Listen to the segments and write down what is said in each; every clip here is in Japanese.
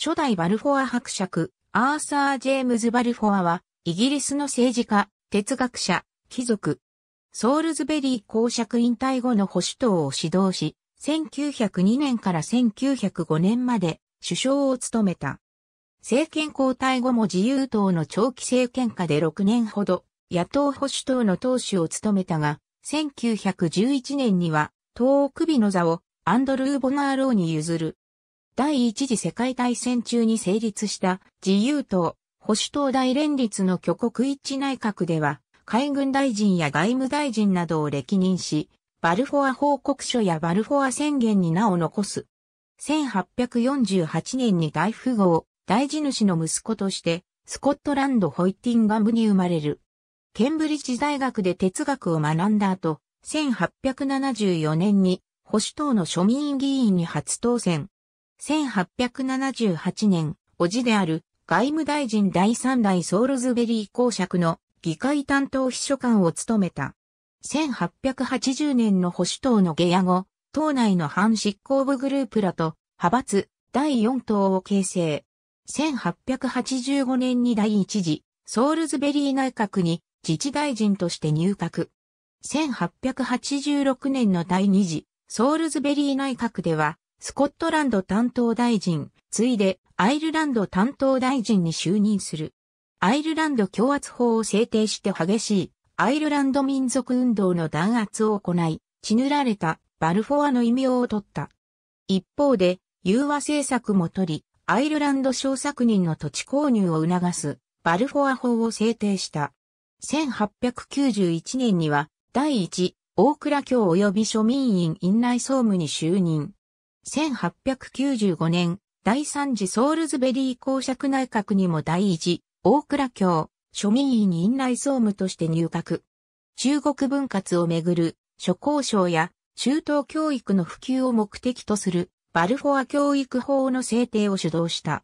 初代バルフォア伯爵、アーサー・ジェームズ・バルフォアは、イギリスの政治家、哲学者、貴族。ソールズベリー公爵引退後の保守党を指導し、1902年から1905年まで首相を務めた。政権交代後も自由党の長期政権下で6年ほど、野党保守党の党首を務めたが、1911年には、党首の座をアンドルー・ボナーローに譲る。第一次世界大戦中に成立した自由党、保守党大連立の挙国一致内閣では、海軍大臣や外務大臣などを歴任し、バルフォア報告書やバルフォア宣言に名を残す。1848年に大富豪、大地主の息子として、スコットランド・ホイッティンガムに生まれる。ケンブリッジ大学で哲学を学んだ後、1874年に保守党の庶民議員に初当選。1878年、叔父である外務大臣第3代ソールズベリー公爵の議会担当秘書官を務めた。1880年の保守党の下野後、党内の反執行部グループらと派閥第4党を形成。1885年に第一次ソールズベリー内閣に自治大臣として入閣。1886年の第二次ソールズベリー内閣では、スコットランド担当大臣、ついでアイルランド担当大臣に就任する。アイルランド強圧法を制定して激しいアイルランド民族運動の弾圧を行い、血塗られたバルフォアの異名を取った。一方で、融和政策も取り、アイルランド小作人の土地購入を促すバルフォア法を制定した。1891年には、第一、大蔵卿及び庶民院院内総務に就任。1895年、第三次ソールズベリー公爵内閣にも第一、大蔵卿、庶民院院内総務として入閣。中国分割をめぐる諸交渉や中等教育の普及を目的とするバルフォア教育法の制定を主導した。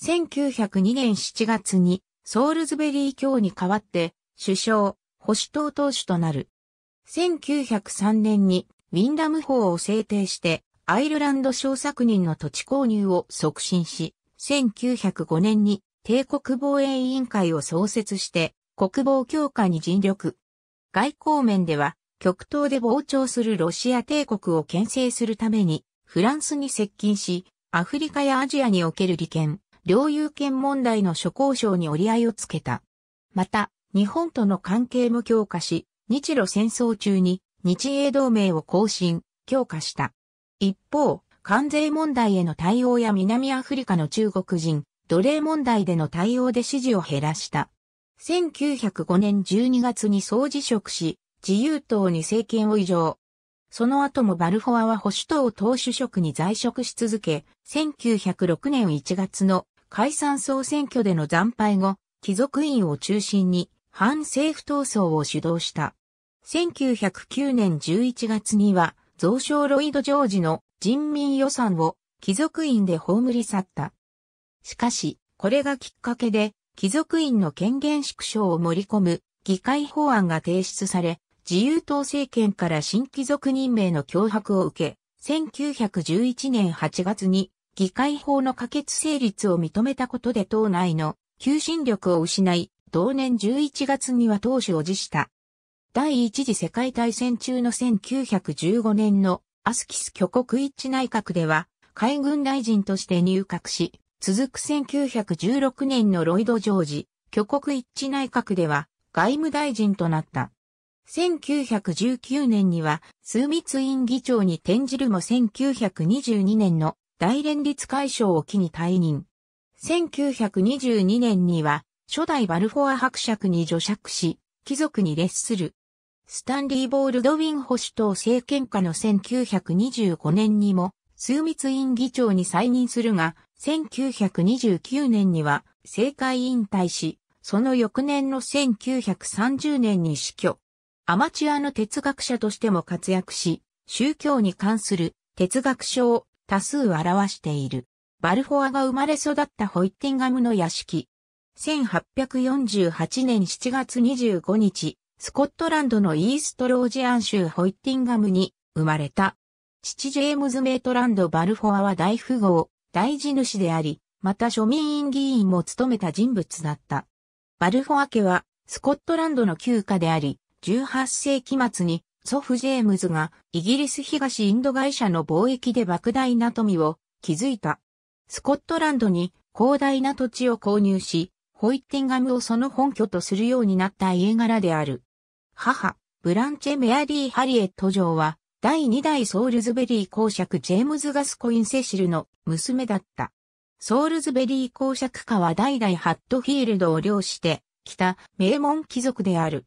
1902年7月にソールズベリー卿に代わって首相、保守党党首となる。1903年にウィンダム法を制定してアイルランド小作人の土地購入を促進し、1905年に帝国防衛委員会を創設して、国防強化に尽力。外交面では、極東で膨張するロシア帝国を牽制するために、フランスに接近し、アフリカやアジアにおける利権、領有権問題の諸交渉に折り合いをつけた。また、日本との関係も強化し、日露戦争中に日英同盟を更新、強化した。一方、関税問題への対応や南アフリカの中国人、奴隷問題での対応で支持を減らした。1905年12月に総辞職し、自由党に政権を移譲。その後もバルフォアは保守党党首職に在職し続け、1906年1月の解散総選挙での惨敗後、貴族院を中心に反政府闘争を主導した。1909年11月には、蔵相ロイド・ジョージの人民予算を貴族院で葬り去った。しかし、これがきっかけで、貴族院の権限縮小を盛り込む議会法案が提出され、自由党政権から新貴族任命の脅迫を受け、1911年8月に議会法の可決成立を認めたことで党内の求心力を失い、同年11月には党首を辞した。第一次世界大戦中の1915年のアスキス挙国一致内閣では、海軍大臣として入閣し、続く1916年のロイド・ジョージ、挙国一致内閣では外務大臣となった。1919年には枢密院議長に転じるも1922年の大連立解消を機に退任。1922年には初代バルフォア伯爵に叙爵し、貴族に列する。スタンリー・ボールドウィン保守党政権下の1925年にも枢密院議長に再任するが、1929年には政界引退し、その翌年の1930年に死去。アマチュアの哲学者としても活躍し、宗教に関する哲学書を多数著している。バルフォアが生まれ育ったホイッティンガムの屋敷。1848年7月25日、スコットランドのイーストロージアン州ホイッティンガムに生まれた。父ジェームズ・メイトランド・バルフォアは大富豪。大地主であり、また庶民院議員も務めた人物だった。バルフォア家はスコットランドの旧家であり、18世紀末に祖父ジェームズがイギリス東インド会社の貿易で莫大な富を築いた。スコットランドに広大な土地を購入し、ホイッティンガムをその本拠とするようになった家柄である。母、ブランチェ・メアリー・ハリエット女王は、第2代ソールズベリー公爵ジェームズ・ガスコイン・セシルの娘だった。ソールズベリー公爵家は代々ハットフィールドを領してきた名門貴族である。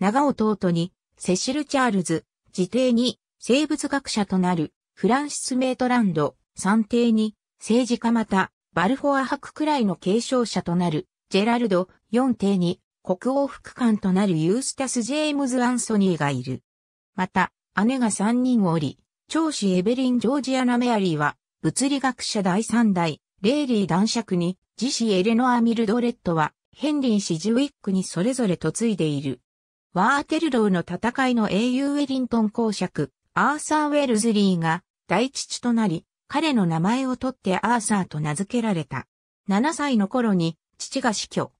長弟にセシル・チャールズ、次弟に生物学者となるフランシス・メイトランド、三弟に政治家またバルフォア伯くらいの継承者となるジェラルド、四弟に国王副官となるユースタス・ジェームズ・アンソニーがいる。また、姉が3人おり、長子エベリン・ジョージアナ・メアリーは、物理学者第3代、レーリー男爵に、次子エレノア・ミルドレッドは、ヘンリー・シジウィックにそれぞれ嫁いでいる。ワーテルローの戦いの英雄ウェリントン公爵、アーサー・ウェルズリーが、大父となり、彼の名前を取ってアーサーと名付けられた。7歳の頃に、父が死去。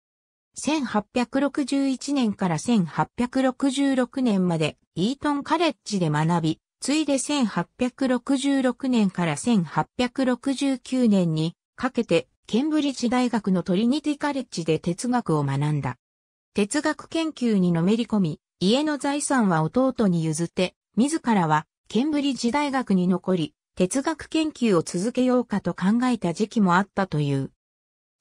1861年から1866年までイートンカレッジで学び、ついで1866年から1869年にかけてケンブリッジ大学のトリニティカレッジで哲学を学んだ。哲学研究にのめり込み、家の財産は弟に譲って、自らはケンブリッジ大学に残り、哲学研究を続けようかと考えた時期もあったという。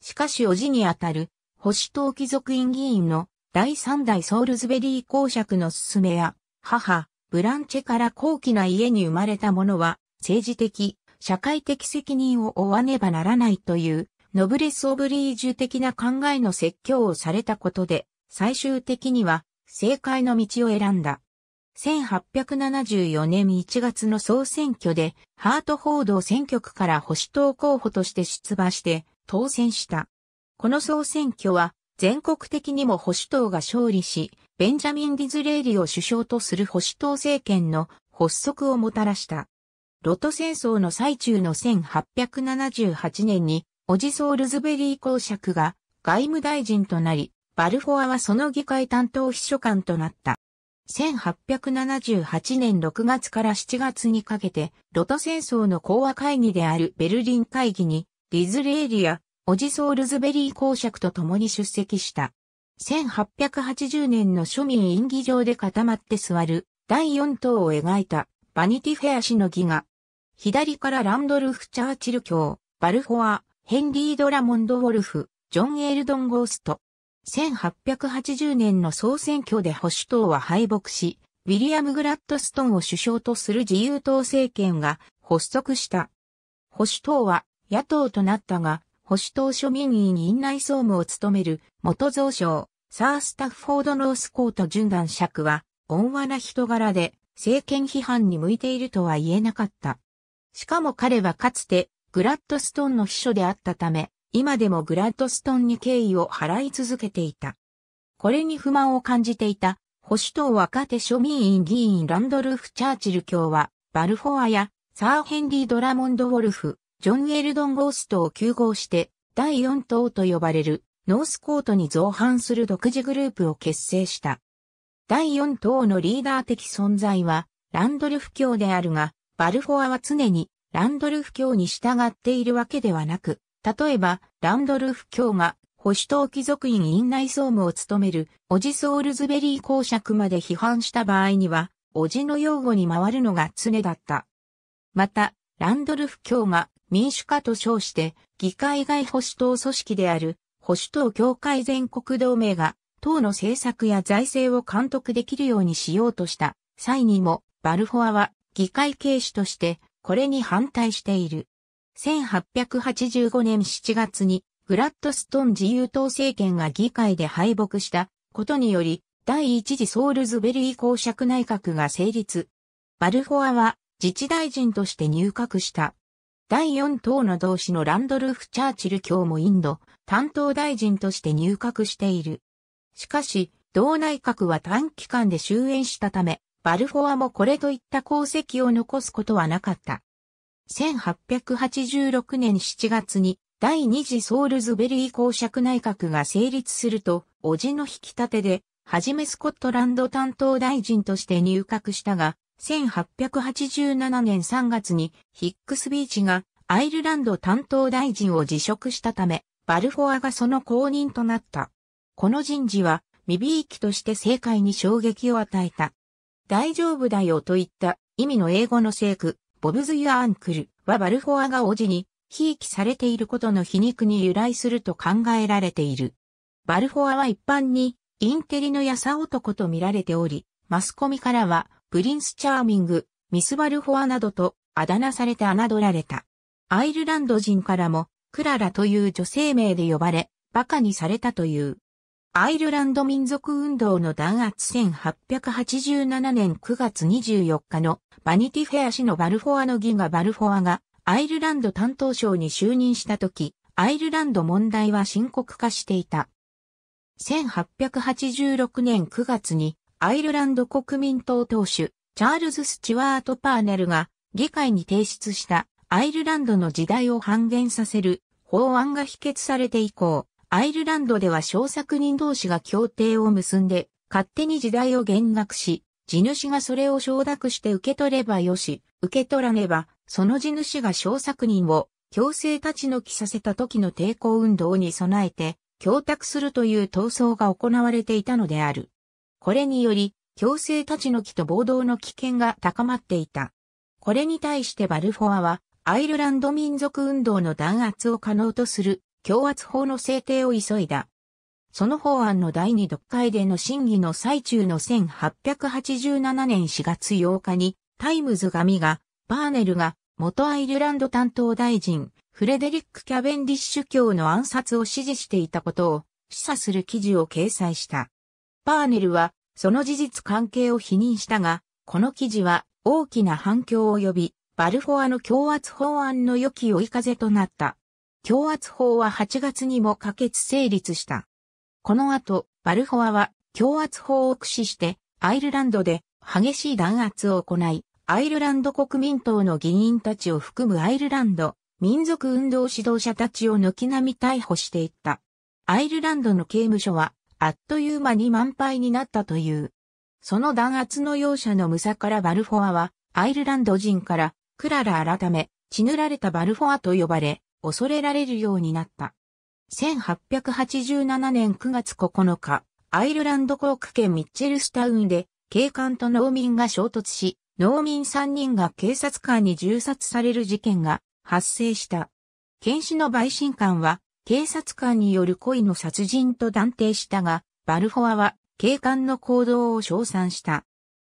しかし叔父にあたる、保守党貴族院議員の第3代ソールズベリー公爵の勧めや、母、ブランチェから高貴な家に生まれた者は、政治的、社会的責任を負わねばならないという、ノブレス・オブリージュ的な考えの説教をされたことで、最終的には、政界の道を選んだ。1874年1月の総選挙で、ハートフォード選挙区から保守党候補として出馬して、当選した。この総選挙は全国的にも保守党が勝利し、ベンジャミン・ディズレーリを首相とする保守党政権の発足をもたらした。露土戦争の最中の1878年に、叔父ソールズベリー公爵が外務大臣となり、バルフォアはその議会担当秘書官となった。1878年6月から7月にかけて、露土戦争の講和会議であるベルリン会議に、ディズレーリや、叔父ソールズベリー公爵と共に出席した。1880年の庶民院議場で固まって座る第4党を描いたバニティフェア紙の戯画。左からランドルフ・チャーチル卿、バルフォア、ヘンリー・ドラモンド・ウォルフ、ジョン・エルドン・ゴースト。1880年の総選挙で保守党は敗北し、ウィリアム・グラッドストンを首相とする自由党政権が発足した。保守党は野党となったが、保守党庶民院院内総務を務める元蔵相、サー・スタッフォード・ノースコート準男爵は、温和な人柄で政権批判に向いているとは言えなかった。しかも彼はかつてグラッドストンの秘書であったため、今でもグラッドストンに敬意を払い続けていた。これに不満を感じていた保守党若手庶民院議員ランドルフ・チャーチル卿は、バルフォアやサー・ヘンリー・ドラモンド・ウォルフ、ジョン・エルドン・ゴーストを糾合して、第4党と呼ばれるノースコートに造反する独自グループを結成した。第4党のリーダー的存在はランドルフ卿であるが、バルフォアは常にランドルフ卿に従っているわけではなく、例えばランドルフ卿が保守党貴族院院内総務を務める叔父ソールズベリー公爵まで批判した場合には、叔父の擁護に回るのが常だった。また、ランドルフ卿が民主化と称して、議会外保守党組織である保守党協会全国同盟が党の政策や財政を監督できるようにしようとした際にもバルフォアは議会軽視としてこれに反対している。1885年7月にグラッドストン自由党政権が議会で敗北したことにより第一次ソールズベリー公爵内閣が成立。バルフォアは自治大臣として入閣した。第4党の同志のランドルフ・チャーチル卿もインド担当大臣として入閣している。しかし、同内閣は短期間で終焉したため、バルフォアもこれといった功績を残すことはなかった。1886年7月に第二次ソールズベリー公爵内閣が成立すると、叔父の引き立てで、はじめスコットランド担当大臣として入閣したが、1887年3月にヒックスビーチがアイルランド担当大臣を辞職したため、バルフォアがその後任となった。この人事は、未びいきとして政界に衝撃を与えた。大丈夫だよといった意味の英語の聖句、ボブズ・ユア・アンクルはバルフォアが叔父に、ひいきされていることの皮肉に由来すると考えられている。バルフォアは一般に、インテリの優男と見られており、マスコミからは、プリンス・チャーミング、ミス・バルフォアなどと、あだ名されて侮られた。アイルランド人からも、クララという女性名で呼ばれ、馬鹿にされたという。アイルランド民族運動の弾圧1887年9月24日の、バニティフェア誌のバルフォアの儀がバルフォアが、アイルランド担当相に就任したとき、アイルランド問題は深刻化していた。1886年9月にアイルランド国民党党首チャールズ・スチュワート・パーネルが議会に提出したアイルランドの時代を半減させる法案が否決されて以降、アイルランドでは小作人同士が協定を結んで勝手に時代を減額し、地主がそれを承諾して受け取ればよし、受け取らねばその地主が小作人を強制立ち退きさせた時の抵抗運動に備えて、供託するという闘争が行われていたのである。これにより、強制立ち退きと暴動の危険が高まっていた。これに対してバルフォアは、アイルランド民族運動の弾圧を可能とする、強圧法の制定を急いだ。その法案の第二読会での審議の最中の1887年4月8日に、タイムズ紙が、パーネルが、元アイルランド担当大臣、フレデリック・キャベンディッシュ卿の暗殺を支持していたことを示唆する記事を掲載した。パーネルはその事実関係を否認したが、この記事は大きな反響を呼び、バルフォアの強圧法案の良き追い風となった。強圧法は8月にも可決成立した。この後、バルフォアは強圧法を駆使してアイルランドで激しい弾圧を行い、アイルランド国民党の議員たちを含むアイルランド、民族運動指導者たちを軒並み逮捕していった。アイルランドの刑務所は、あっという間に満杯になったという。その弾圧の容赦のむさからバルフォアは、アイルランド人から、クララ改め、血塗られたバルフォアと呼ばれ、恐れられるようになった。1887年9月9日、アイルランド航空圏ミッチェルスタウンで、警官と農民が衝突し、農民3人が警察官に銃殺される事件が、発生した。検視の陪審官は、警察官による故意の殺人と断定したが、バルフォアは、警官の行動を称賛した。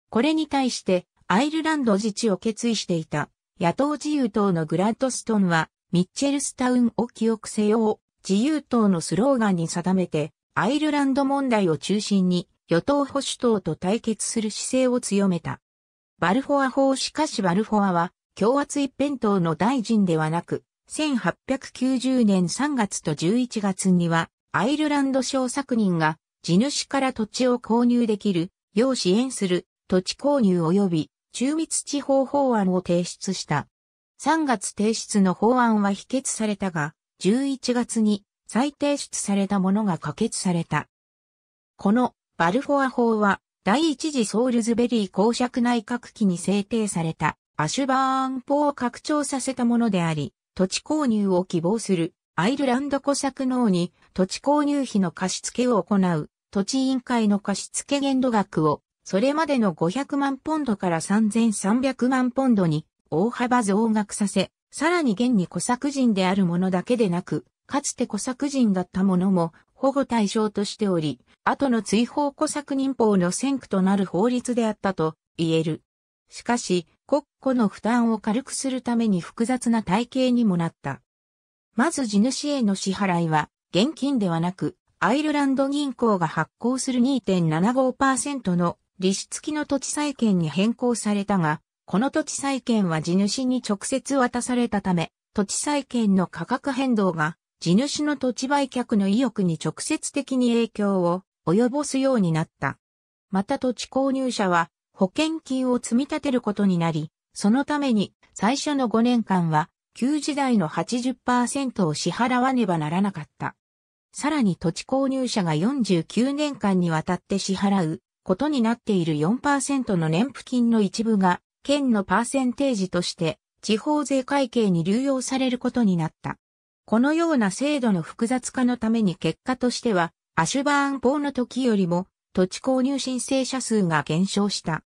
これに対して、アイルランド自治を決意していた、野党自由党のグラッドストンは、ミッチェルスタウンを記憶せよを、自由党のスローガンに定めて、アイルランド問題を中心に、与党保守党と対決する姿勢を強めた。バルフォア法しかしバルフォアは、強圧一辺倒の大臣ではなく、1890年3月と11月には、アイルランド小作人が、地主から土地を購入できる、よう支援する、土地購入及び、中密地方法案を提出した。3月提出の法案は否決されたが、11月に再提出されたものが可決された。この、バルフォア法は、第一次ソールズベリー公爵内閣期に制定された。アシュバーン法を拡張させたものであり、土地購入を希望するアイルランド小作農に土地購入費の貸付を行う土地委員会の貸付限度額をそれまでの500万ポンドから3300万ポンドに大幅増額させ、さらに現に小作人であるものだけでなく、かつて小作人だったものも保護対象としており、後の追放小作人法の先駆となる法律であったと言える。しかし、国庫の負担を軽くするために複雑な体系にもなった。まず地主への支払いは、現金ではなく、アイルランド銀行が発行する 2.75% の利子付きの土地債権に変更されたが、この土地債権は地主に直接渡されたため、土地債権の価格変動が、地主の土地売却の意欲に直接的に影響を及ぼすようになった。また土地購入者は、保険金を積み立てることになり、そのために最初の5年間は旧時代の 80% を支払わねばならなかった。さらに土地購入者が49年間にわたって支払うことになっている 4% の年付金の一部が県のパーセンテージとして地方税会計に流用されることになった。このような制度の複雑化のために結果としてはアシュバーン法の時よりも土地購入申請者数が減少した。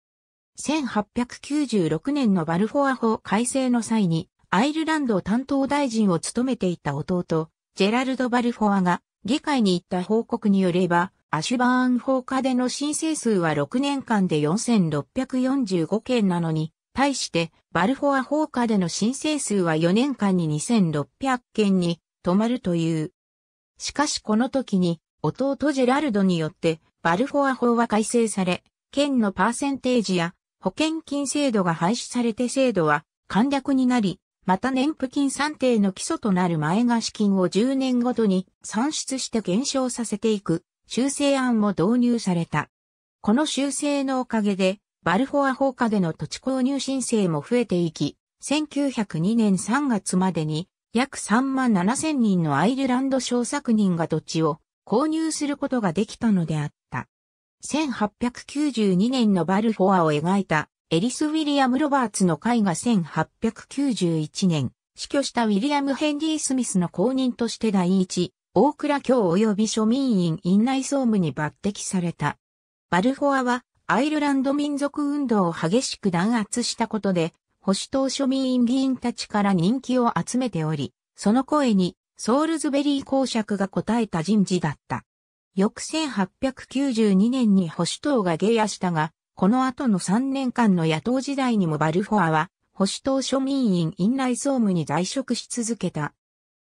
1896年のバルフォア法改正の際にアイルランド担当大臣を務めていた弟、ジェラルド・バルフォアが議会に行った報告によれば、アシュバーン法下での申請数は6年間で4645件なのに、対して、バルフォア法下での申請数は4年間に2600件に止まるという。しかしこの時に、弟ジェラルドによって、バルフォア法は改正され、県のパーセンテージや保険金制度が廃止されて制度は簡略になり、また年付金算定の基礎となる前貸金を10年ごとに算出して減少させていく修正案も導入された。この修正のおかげで、バルフォア法下での土地購入申請も増えていき、1902年3月までに約37000人のアイルランド小作人が土地を購入することができたのであった。1892年のバルフォアを描いたエリス・ウィリアム・ロバーツの会が1891年、死去したウィリアム・ヘンリー・スミスの後任として第一、大蔵卿及び庶民院院内総務に抜擢された。バルフォアは、アイルランド民族運動を激しく弾圧したことで、保守党庶民院議員たちから人気を集めており、その声にソールズベリー公爵が応えた人事だった。翌1892年に保守党が下野したが、この後の3年間の野党時代にもバルフォアは、保守党庶民院院内総務に在職し続けた。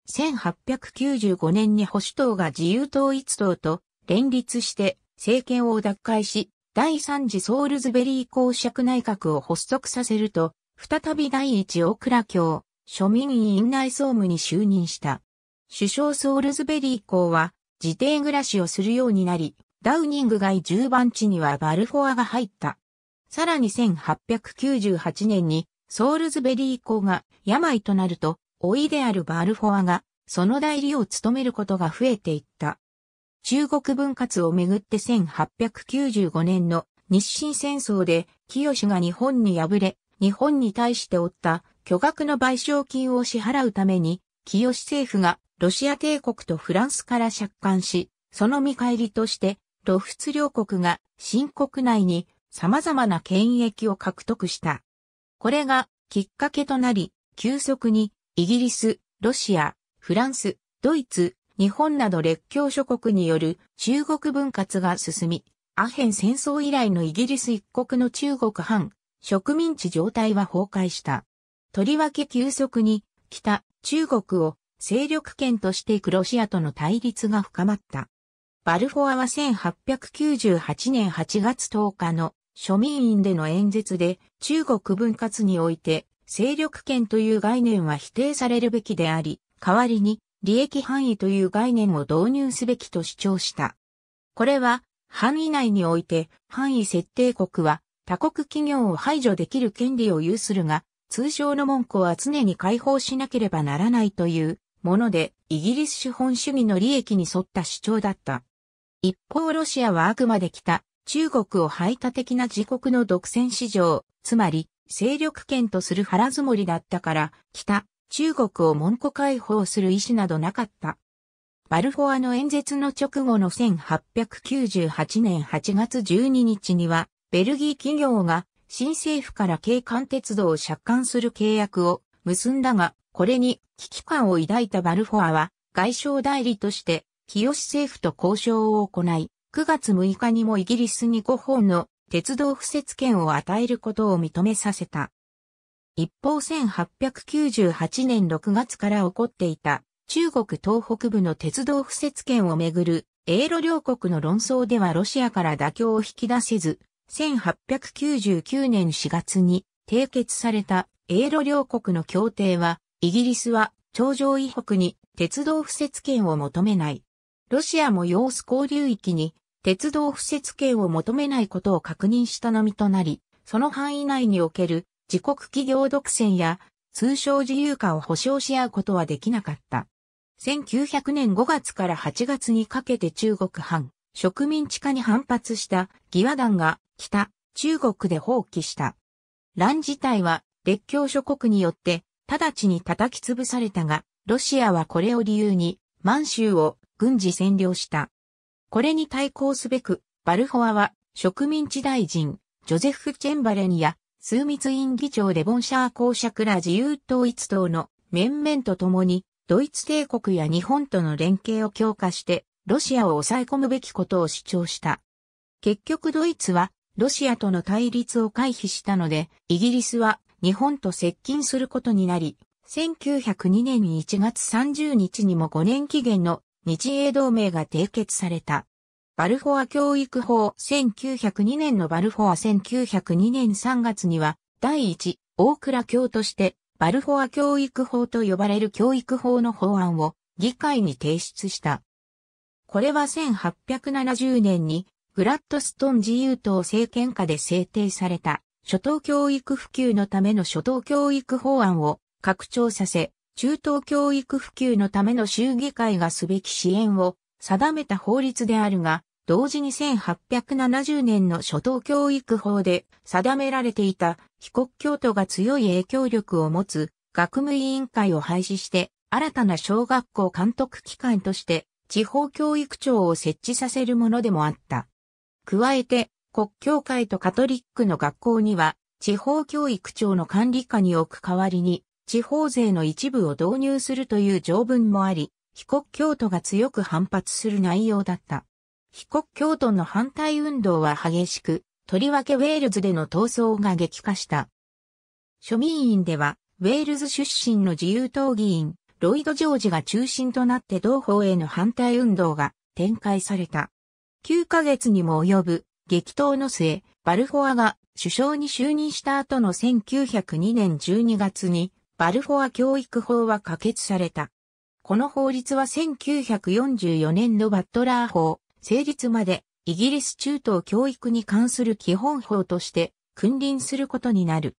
1895年に保守党が自由統一党と連立して政権を奪回し、第3次ソールズベリー公爵内閣を発足させると、再び第一大蔵卿、庶民院院内総務に就任した。首相ソールズベリー以降は、自邸暮らしをするようになり、ダウニング街10番地にはバルフォアが入った。さらに1898年に、ソールズベリー以降が病となると、老いであるバルフォアが、その代理を務めることが増えていった。中国分割をめぐって1895年の日清戦争で清が日本に敗れ、日本に対して負った巨額の賠償金を支払うために、清政府がロシア帝国とフランスから借款し、その見返りとして、露仏両国が清国内に様々な権益を獲得した。これがきっかけとなり、急速にイギリス、ロシア、フランス、ドイツ、日本など列強諸国による中国分割が進み、アヘン戦争以来のイギリス一国の中国半植民地状態は崩壊した。とりわけ急速に北中国を勢力圏としていくロシアとの対立が深まった。バルフォアは1898年8月10日の庶民院での演説で中国分割において勢力圏という概念は否定されるべきであり、代わりに利益範囲という概念を導入すべきと主張した。これは、範囲内において、範囲設定国は他国企業を排除できる権利を有するが、通商の門戸は常に開放しなければならないというもので、イギリス資本主義の利益に沿った主張だった。一方、ロシアはあくまで北、中国を排他的な自国の独占市場、つまり、勢力圏とする腹積もりだったから、北、中国を門戸開放する意思などなかった。バルフォアの演説の直後の1898年8月12日には、ベルギー企業が新政府から京関鉄道を借款する契約を結んだが、これに危機感を抱いたバルフォアは、外相代理として、清政府と交渉を行い、9月6日にもイギリスに5本の鉄道敷設権を与えることを認めさせた。一方1898年6月から起こっていた中国東北部の鉄道敷設権をめぐる英露両国の論争ではロシアから妥協を引き出せず、1899年4月に締結された英露両国の協定は、イギリスは長城以北に鉄道敷設権を求めない。ロシアも揚子江流域に鉄道敷設権を求めないことを確認したのみとなり、その範囲内における自国企業独占や通商自由化を保障し合うことはできなかった。1900年5月から8月にかけて中国版植民地化に反発した義和団が北中国で蜂起した。乱自体は列強諸国によって直ちに叩き潰されたが、ロシアはこれを理由に満州を軍事占領した。これに対抗すべく、バルフォアは植民地大臣、ジョゼフ・チェンバレンや枢密院議長レボンシャー公爵ら自由統一党の面々と共に、ドイツ帝国や日本との連携を強化して、ロシアを抑え込むべきことを主張した。結局ドイツは、ロシアとの対立を回避したので、イギリスは日本と接近することになり、1902年1月30日にも5年期限の日英同盟が締結された。バルフォア教育法1902年のバルフォア1902年3月には、第一、大蔵卿として、バルフォア教育法と呼ばれる教育法の法案を議会に提出した。これは1870年に、グラッドストン自由党政権下で制定された初等教育普及のための初等教育法案を拡張させ、中等教育普及のための州議会がすべき支援を定めた法律であるが、同時に1870年の初等教育法で定められていた被国教徒が強い影響力を持つ学務委員会を廃止して、新たな小学校監督機関として地方教育庁を設置させるものでもあった。加えて、国教会とカトリックの学校には、地方教育庁の管理下に置く代わりに、地方税の一部を導入するという条文もあり、被国教徒が強く反発する内容だった。被国教徒の反対運動は激しく、とりわけウェールズでの闘争が激化した。庶民院では、ウェールズ出身の自由党議員、ロイド・ジョージが中心となって同法への反対運動が展開された。9ヶ月にも及ぶ激闘の末、バルフォアが首相に就任した後の1902年12月にバルフォア教育法は可決された。この法律は1944年のバットラー法成立までイギリス中等教育に関する基本法として君臨することになる。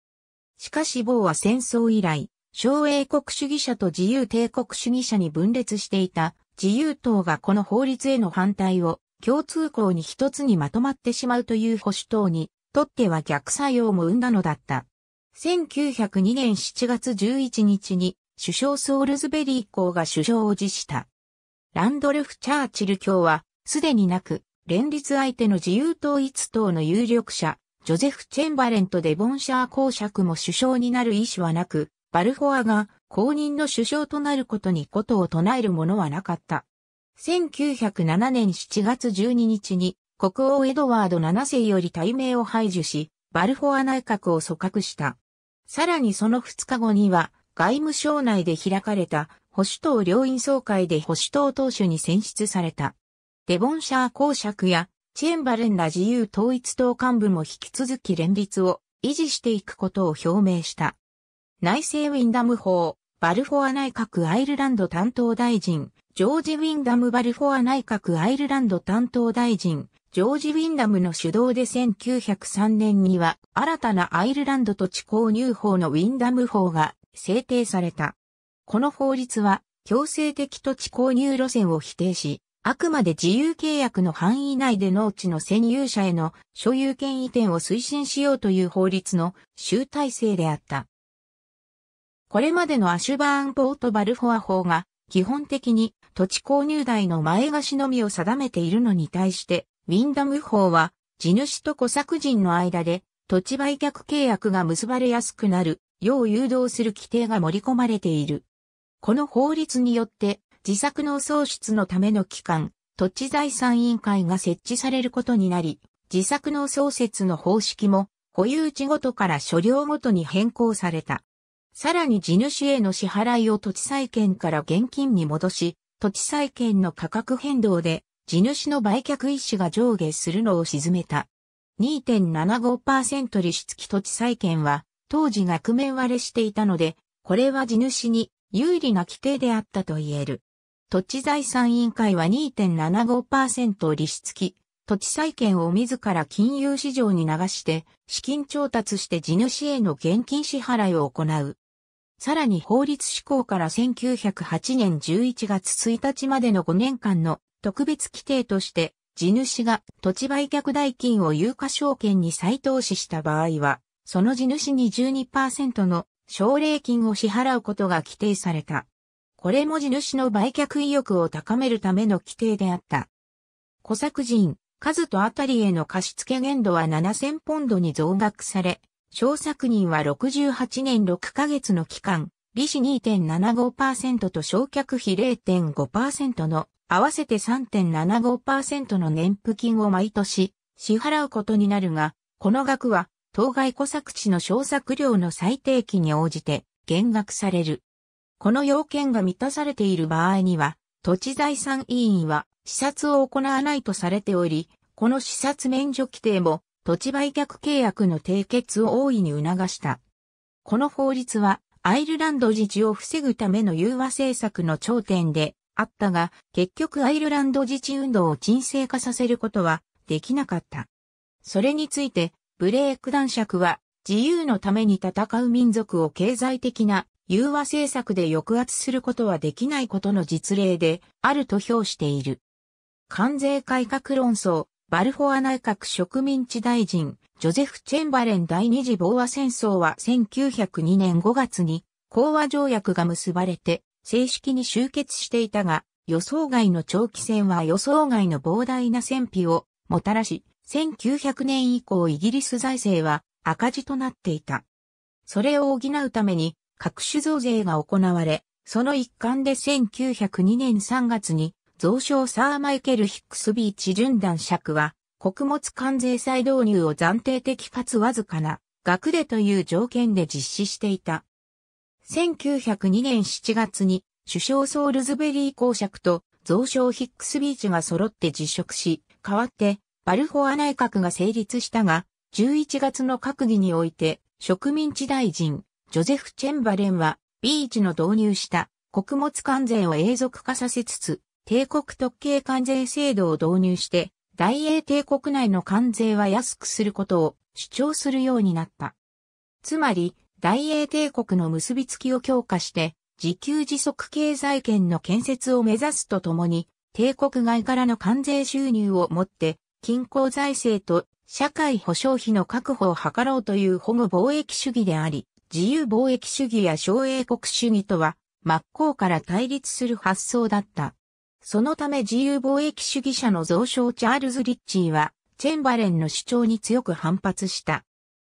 しかしボーは戦争以来、小英国主義者と自由帝国主義者に分裂していた自由党がこの法律への反対を共通項に一つにまとまってしまうという保守党にとっては逆作用も生んだのだった。1902年7月11日に首相ソールズベリー公が首相を辞した。ランドルフ・チャーチル卿はすでになく連立相手の自由統一党の有力者ジョゼフ・チェンバレンとデボンシャー公爵も首相になる意思はなく、バルフォアが公認の首相となることに異を唱えるものはなかった。1907年7月12日に国王エドワード7世より大名を排除し、バルフォア内閣を組閣した。さらにその2日後には外務省内で開かれた保守党両院総会で保守党党首に選出された。デボンシャー公爵やチェンバレンら自由統一党幹部も引き続き連立を維持していくことを表明した。内政ウィンダム法、バルフォア内閣アイルランド担当大臣、ジョージ・ウィンダムバルフォア内閣アイルランド担当大臣、ジョージ・ウィンダムの主導で1903年には新たなアイルランド土地購入法のウィンダム法が制定された。この法律は強制的土地購入路線を否定し、あくまで自由契約の範囲内で農地の占有者への所有権移転を推進しようという法律の集大成であった。これまでのアシュバーン・ポート・バルフォア法が基本的に土地購入代の前貸しのみを定めているのに対して、ウィンダム法は地主と小作人の間で土地売却契約が結ばれやすくなるよう誘導する規定が盛り込まれている。この法律によって自作農創出のための機関、土地財産委員会が設置されることになり、自作農創設の方式も保有地ごとから所領ごとに変更された。さらに地主への支払いを土地債権から現金に戻し、土地債権の価格変動で地主の売却意思が上下するのを鎮めた。2.75% 利子付き土地債権は当時額面割れしていたので、これは地主に有利な規定であったと言える。土地財産委員会は 2.75% 利子付き土地債権を自ら金融市場に流して資金調達して地主への現金支払いを行う。さらに法律施行から1908年11月1日までの5年間の特別規定として、地主が土地売却代金を有価証券に再投資した場合は、その地主に 12% の奨励金を支払うことが規定された。これも地主の売却意欲を高めるための規定であった。小作人、カズトあたりへの貸付限度は7000ポンドに増額され、小作人は68年6ヶ月の期間、利子 2.75% と償却費 0.5% の合わせて 3.75% の年付金を毎年支払うことになるが、この額は当該小作地の小作料の最低期に応じて減額される。この要件が満たされている場合には、土地財産委員は視察を行わないとされており、この視察免除規定も土地売却契約の締結を大いに促した。この法律はアイルランド自治を防ぐための融和政策の頂点であったが、結局アイルランド自治運動を沈静化させることはできなかった。それについて、ブレイク男爵は自由のために戦う民族を経済的な融和政策で抑圧することはできないことの実例であると評している。関税改革論争、バルフォア内閣植民地大臣、ジョゼフ・チェンバレン第二次ボーア戦争は1902年5月に講和条約が結ばれて正式に終結していたが、予想外の長期戦は予想外の膨大な戦費をもたらし、1900年以降イギリス財政は赤字となっていた。それを補うために、各種増税が行われ、その一環で1902年3月に、蔵相サーマイケル・ヒックスビーチ準男爵は、穀物関税再導入を暫定的かつわずかな額でという条件で実施していた。1902年7月に、首相ソールズベリー公爵と蔵相ヒックスビーチが揃って辞職し、代わってバルフォア内閣が成立したが、11月の閣議において、植民地大臣、ジョゼフ・チェンバレンは、ビーチの導入した穀物関税を永続化させつつ、帝国特権関税制度を導入して、大英帝国内の関税は安くすることを主張するようになった。つまり、大英帝国の結びつきを強化して、自給自足経済圏の建設を目指すとともに、帝国外からの関税収入をもって、均衡財政と社会保障費の確保を図ろうという保護貿易主義であり、自由貿易主義や小英国主義とは真っ向から対立する発想だった。そのため自由貿易主義者の蔵相チャールズ・リッチーはチェンバレンの主張に強く反発した。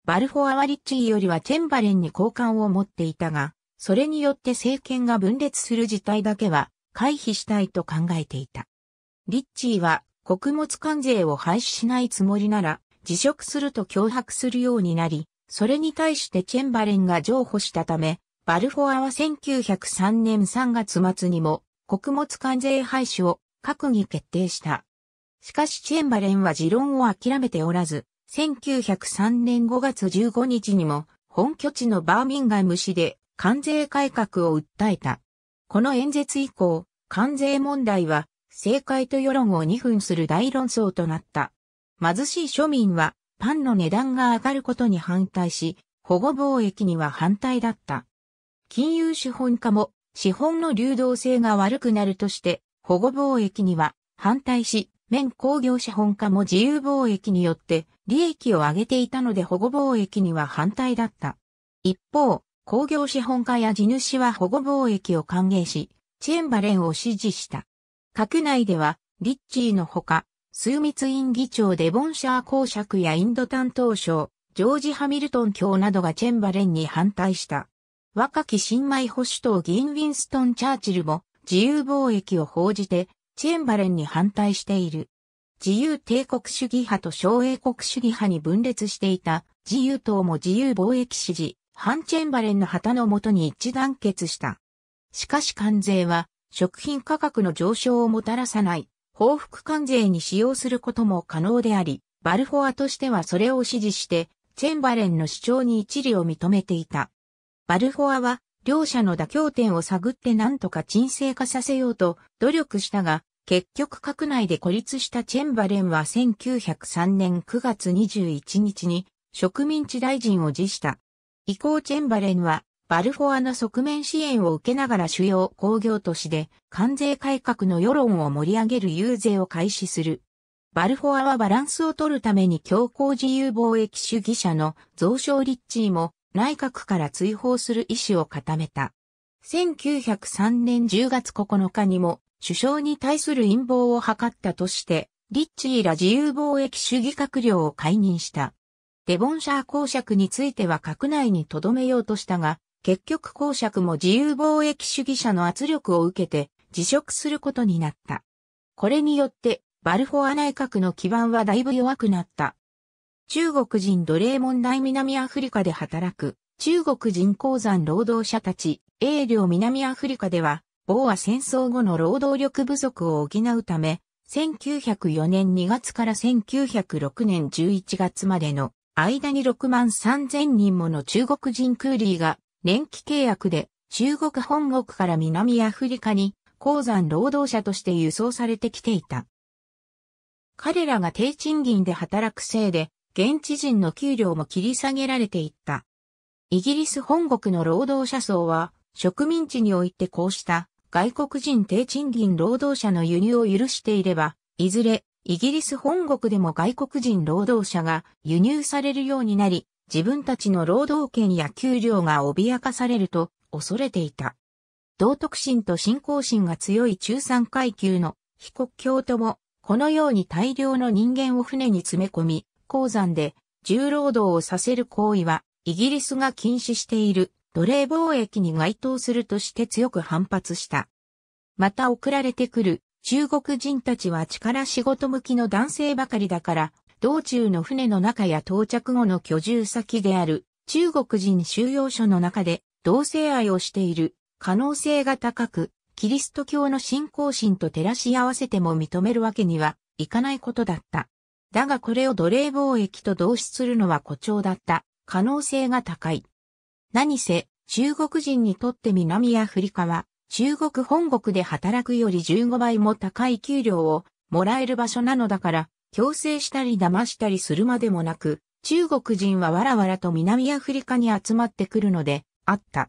バルフォアはリッチーよりはチェンバレンに好感を持っていたが、それによって政権が分裂する事態だけは回避したいと考えていた。リッチーは穀物関税を廃止しないつもりなら辞職すると脅迫するようになり、それに対してチェンバレンが譲歩したため、バルフォアは1903年3月末にも穀物関税廃止を閣議決定した。しかしチェンバレンは持論を諦めておらず、1903年5月15日にも本拠地のバーミンガム市で関税改革を訴えた。この演説以降、関税問題は政界と世論を二分する大論争となった。貧しい庶民は、パンの値段が上がることに反対し、保護貿易には反対だった。金融資本家も資本の流動性が悪くなるとして、保護貿易には反対し、綿工業資本家も自由貿易によって利益を上げていたので保護貿易には反対だった。一方、工業資本家や地主は保護貿易を歓迎し、チェンバレンを支持した。閣内では、リッチーのほか、枢密院議長デボンシャー公爵やインド担当相、ジョージ・ハミルトン卿などがチェンバレンに反対した。若き新米保守党議員ウィンストン・チャーチルも自由貿易を報じてチェンバレンに反対している。自由帝国主義派と小英国主義派に分裂していた自由党も自由貿易支持、反チェンバレンの旗の下に一致団結した。しかし関税は食品価格の上昇をもたらさない。報復関税に使用することも可能であり、バルフォアとしてはそれを支持して、チェンバレンの主張に一理を認めていた。バルフォアは、両者の妥協点を探って何とか沈静化させようと努力したが、結局閣内で孤立したチェンバレンは1903年9月21日に植民地大臣を辞した。以降チェンバレンは、バルフォアの側面支援を受けながら主要工業都市で関税改革の世論を盛り上げる遊説を開始する。バルフォアはバランスを取るために強硬自由貿易主義者の増床リッチーも内閣から追放する意思を固めた。1903年10月9日にも首相に対する陰謀を図ったとして、リッチーら自由貿易主義閣僚を解任した。デボンシャー公爵については閣内に留めようとしたが、結局公爵も自由貿易主義者の圧力を受けて辞職することになった。これによって、バルフォア内閣の基盤はだいぶ弱くなった。中国人奴隷問題南アフリカで働く、中国人鉱山労働者たち、英領南アフリカでは、ボア戦争後の労働力不足を補うため、1904年2月から1906年11月までの間に6万3000人もの中国人クーリーが、年期契約で中国本国から南アフリカに鉱山労働者として輸送されてきていた。彼らが低賃金で働くせいで、現地人の給料も切り下げられていった。イギリス本国の労働者層は、植民地においてこうした外国人低賃金労働者の輸入を許していれば、いずれイギリス本国でも外国人労働者が輸入されるようになり、自分たちの労働権や給料が脅かされると恐れていた。道徳心と信仰心が強い中産階級の非国教徒も、このように大量の人間を船に詰め込み、鉱山で重労働をさせる行為は、イギリスが禁止している奴隷貿易に該当するとして強く反発した。また送られてくる中国人たちは力仕事向きの男性ばかりだから、道中の船の中や到着後の居住先である中国人収容所の中で同性愛をしている可能性が高く、キリスト教の信仰心と照らし合わせても認めるわけにはいかないことだった。だがこれを奴隷貿易と同視するのは誇張だった可能性が高い。何せ中国人にとって南アフリカは中国本国で働くより15倍も高い給料をもらえる場所なのだから強制したり騙したりするまでもなく中国人はわらわらと南アフリカに集まってくるのであった。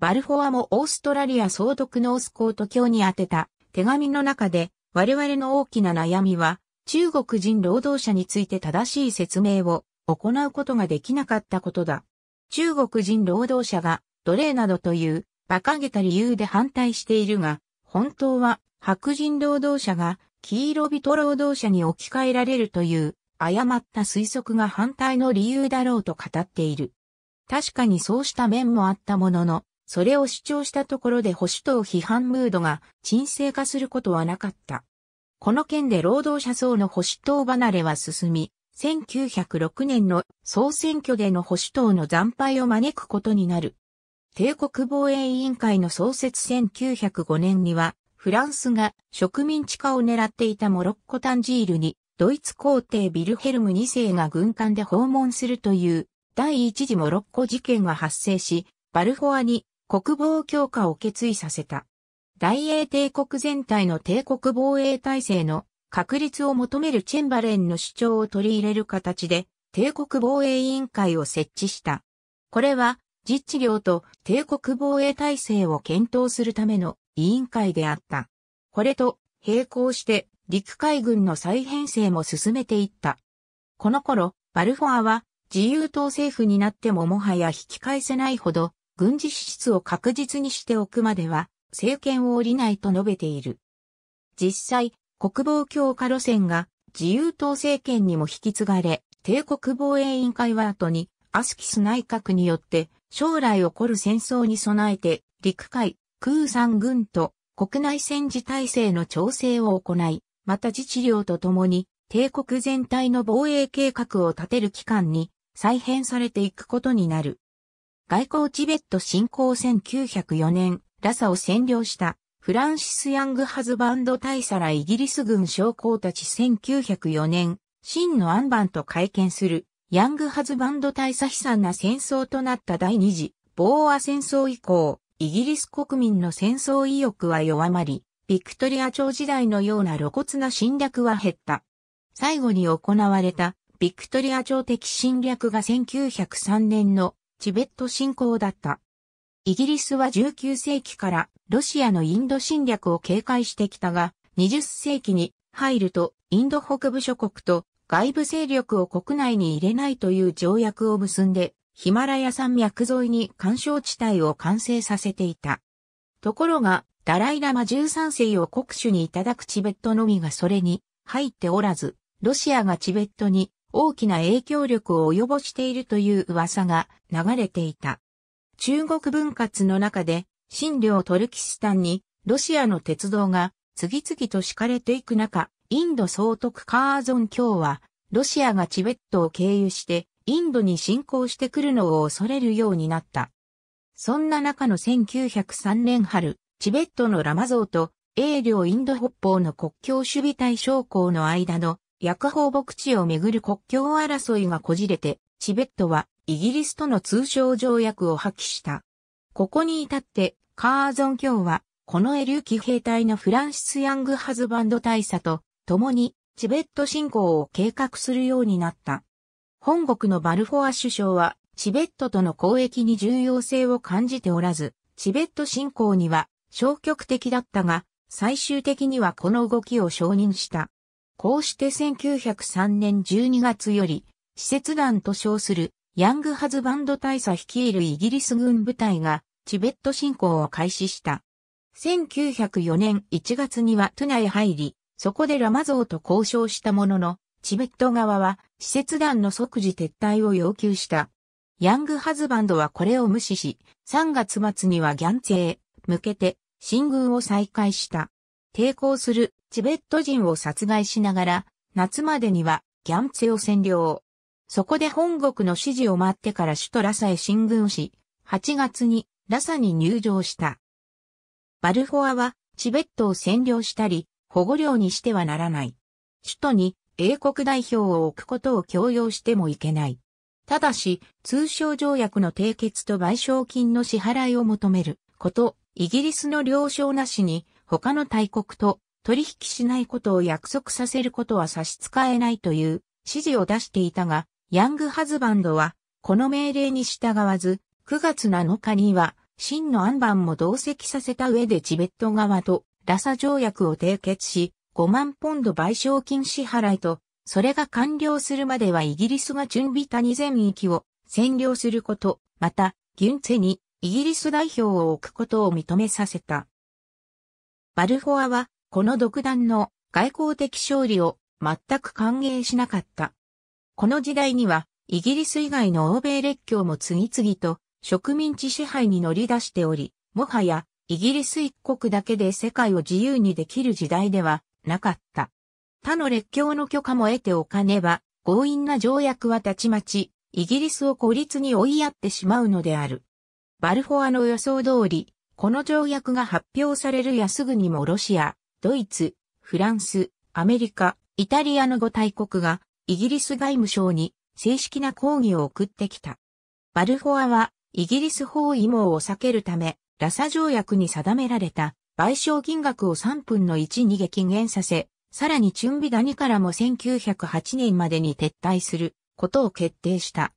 バルフォアもオーストラリア総督のオスコート卿に宛てた手紙の中で我々の大きな悩みは中国人労働者について正しい説明を行うことができなかったことだ。中国人労働者が奴隷などという馬鹿げた理由で反対しているが本当は白人労働者が黄色人労働者に置き換えられるという誤った推測が反対の理由だろうと語っている。確かにそうした面もあったもののそれを主張したところで保守党批判ムードが沈静化することはなかった。この件で労働者層の保守党離れは進み、1906年の総選挙での保守党の惨敗を招くことになる。帝国防衛委員会の創設1905年には、フランスが植民地化を狙っていたモロッコタンジールに、ドイツ皇帝ヴィルヘルム2世が軍艦で訪問するという第一次モロッコ事件が発生し、バルフォアに国防強化を決意させた。大英帝国全体の帝国防衛体制の確立を求めるチェンバレンの主張を取り入れる形で帝国防衛委員会を設置した。これは実地領と帝国防衛体制を検討するための委員会であった。これと並行して陸海軍の再編成も進めていった。この頃、バルフォアは自由党政府になってももはや引き返せないほど軍事支出を確実にしておくまでは政権を降りないと述べている。実際、国防強化路線が自由党政権にも引き継がれ、帝国防衛委員会は後にアスキス内閣によって将来起こる戦争に備えて陸海空三軍と国内戦時体制の調整を行い、また自治領とともに帝国全体の防衛計画を立てる期間に再編されていくことになる。外交チベット侵攻1904年、ラサを占領したフランシス・ヤング・ハズバンド大佐らイギリス軍将校たち1904年、真の安番と会見するヤング・ハズバンド大佐悲惨な戦争となった第二次ボーア戦争以降、イギリス国民の戦争意欲は弱まり、ビクトリア朝時代のような露骨な侵略は減った。最後に行われたビクトリア朝的侵略が1903年のチベット侵攻だった。イギリスは19世紀からロシアのインド侵略を警戒してきたが、20世紀に入るとインド北部諸国と外部勢力を国内に入れないという条約を結んで、ヒマラヤ山脈沿いに緩衝地帯を完成させていた。ところが、ダライラマ13世を国主にいただくチベットのみがそれに入っておらず、ロシアがチベットに大きな影響力を及ぼしているという噂が流れていた。中国分割の中で、新領トルキスタンにロシアの鉄道が次々と敷かれていく中、インド総督カーゾン卿は、ロシアがチベットを経由して、インドに侵攻してくるのを恐れるようになった。そんな中の1903年春、チベットのラマゾーと英領インド北方の国境守備対象港の間の薬放牧地をめぐる国境争いがこじれて、チベットはイギリスとの通商条約を破棄した。ここに至って、カーゾン卿は、このエリュキ兵隊のフランシス・ヤング・ハズバンド大佐と共に、チベット侵攻を計画するようになった。本国のバルフォア首相は、チベットとの交易に重要性を感じておらず、チベット侵攻には消極的だったが、最終的にはこの動きを承認した。こうして1903年12月より、使節団と称するヤングハズバンド大佐率いるイギリス軍部隊がチベット侵攻を開始した。1904年1月にはトゥナへ入り、そこでラマゾーと交渉したものの、チベット側は使節団の即時撤退を要求した。ヤングハズバンドはこれを無視し、3月末にはギャンツェへ向けて進軍を再開した。抵抗するチベット人を殺害しながら、夏までにはギャンツェを占領。そこで本国の指示を待ってから首都ラサへ進軍し、8月にラサに入城した。バルフォアはチベットを占領したり、保護領にしてはならない。首都に英国代表を置くことを強要してもいけない。ただし、通商条約の締結と賠償金の支払いを求めること、イギリスの了承なしに他の大国と取引しないことを約束させることは差し支えないという指示を出していたが、ヤングハズバンドはこの命令に従わず、9月7日には真のアンバンも同席させた上でチベット側とラサ条約を締結し、$50,000賠償金支払いと、それが完了するまではイギリスがチュンビタニ全域を占領すること、また、ギュンツェにイギリス代表を置くことを認めさせた。バルフォアは、この独断の外交的勝利を全く歓迎しなかった。この時代には、イギリス以外の欧米列強も次々と植民地支配に乗り出しており、もはやイギリス一国だけで世界を自由にできる時代ではなかった。他の列強の許可も得ておかねば、強引な条約はたちまち、イギリスを孤立に追いやってしまうのである。バルフォアの予想通り、この条約が発表されるやすぐにもロシア、ドイツ、フランス、アメリカ、イタリアの5大国が、イギリス外務省に正式な抗議を送ってきた。バルフォアは、イギリス包囲網を避けるため、ラサ条約に定められた賠償金額を1/3に激減させ、さらにチュンビダニからも1908年までに撤退することを決定した。